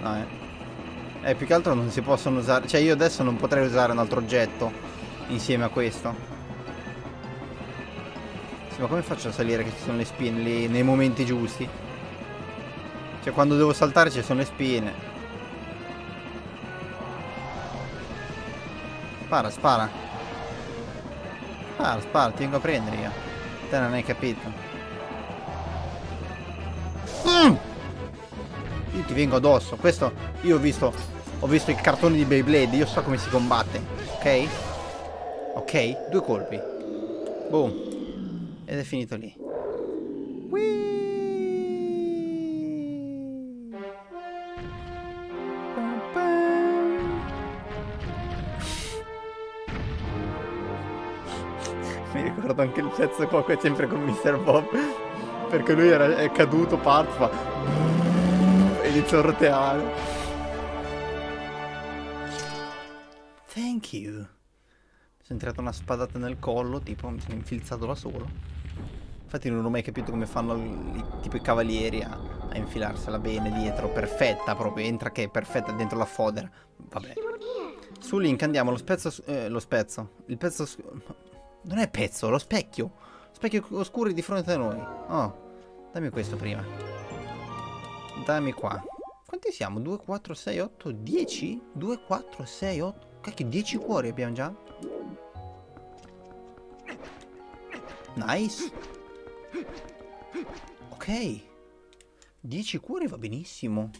No, eh. Eh, più che altro non si possono usare... Cioè io adesso non potrei usare un altro oggetto insieme a questo. Ma come faccio a salire che ci sono le spine lì nei momenti giusti? Cioè quando devo saltare ci sono le spine. Spara, spara. Spara, spara, ti vengo a prendere io. Te non hai capito. Mm! Io ti vengo addosso. Questo io ho visto. Ho visto il cartone di Beyblade. Io so come si combatte. Ok? Ok? Due colpi. Boom. Ed è finito lì. Whee! Mi ricordo anche il pezzo qua che è sempre con mister Bob. Perché lui era, è caduto, parte, fa... E inizia a roteare. Thank you. Mi sono entrata una spadata nel collo, tipo mi sono infilzato da solo. Infatti non ho mai capito come fanno i, tipo i cavalieri a, a infilarsela bene dietro. Perfetta proprio. Entra che è perfetta dentro la fodera. Vabbè. Su Link andiamo. Lo spezzo eh, Lo spezzo Il pezzo non è pezzo. Lo specchio. Specchio oscuro di fronte a noi. Oh. Dammi questo prima. Dammi qua. Quanti siamo? due, quattro, sei, otto, dieci? due, quattro, sei, otto. Cacchio, dieci cuori abbiamo già. Nice. Ok, dieci cuori va benissimo.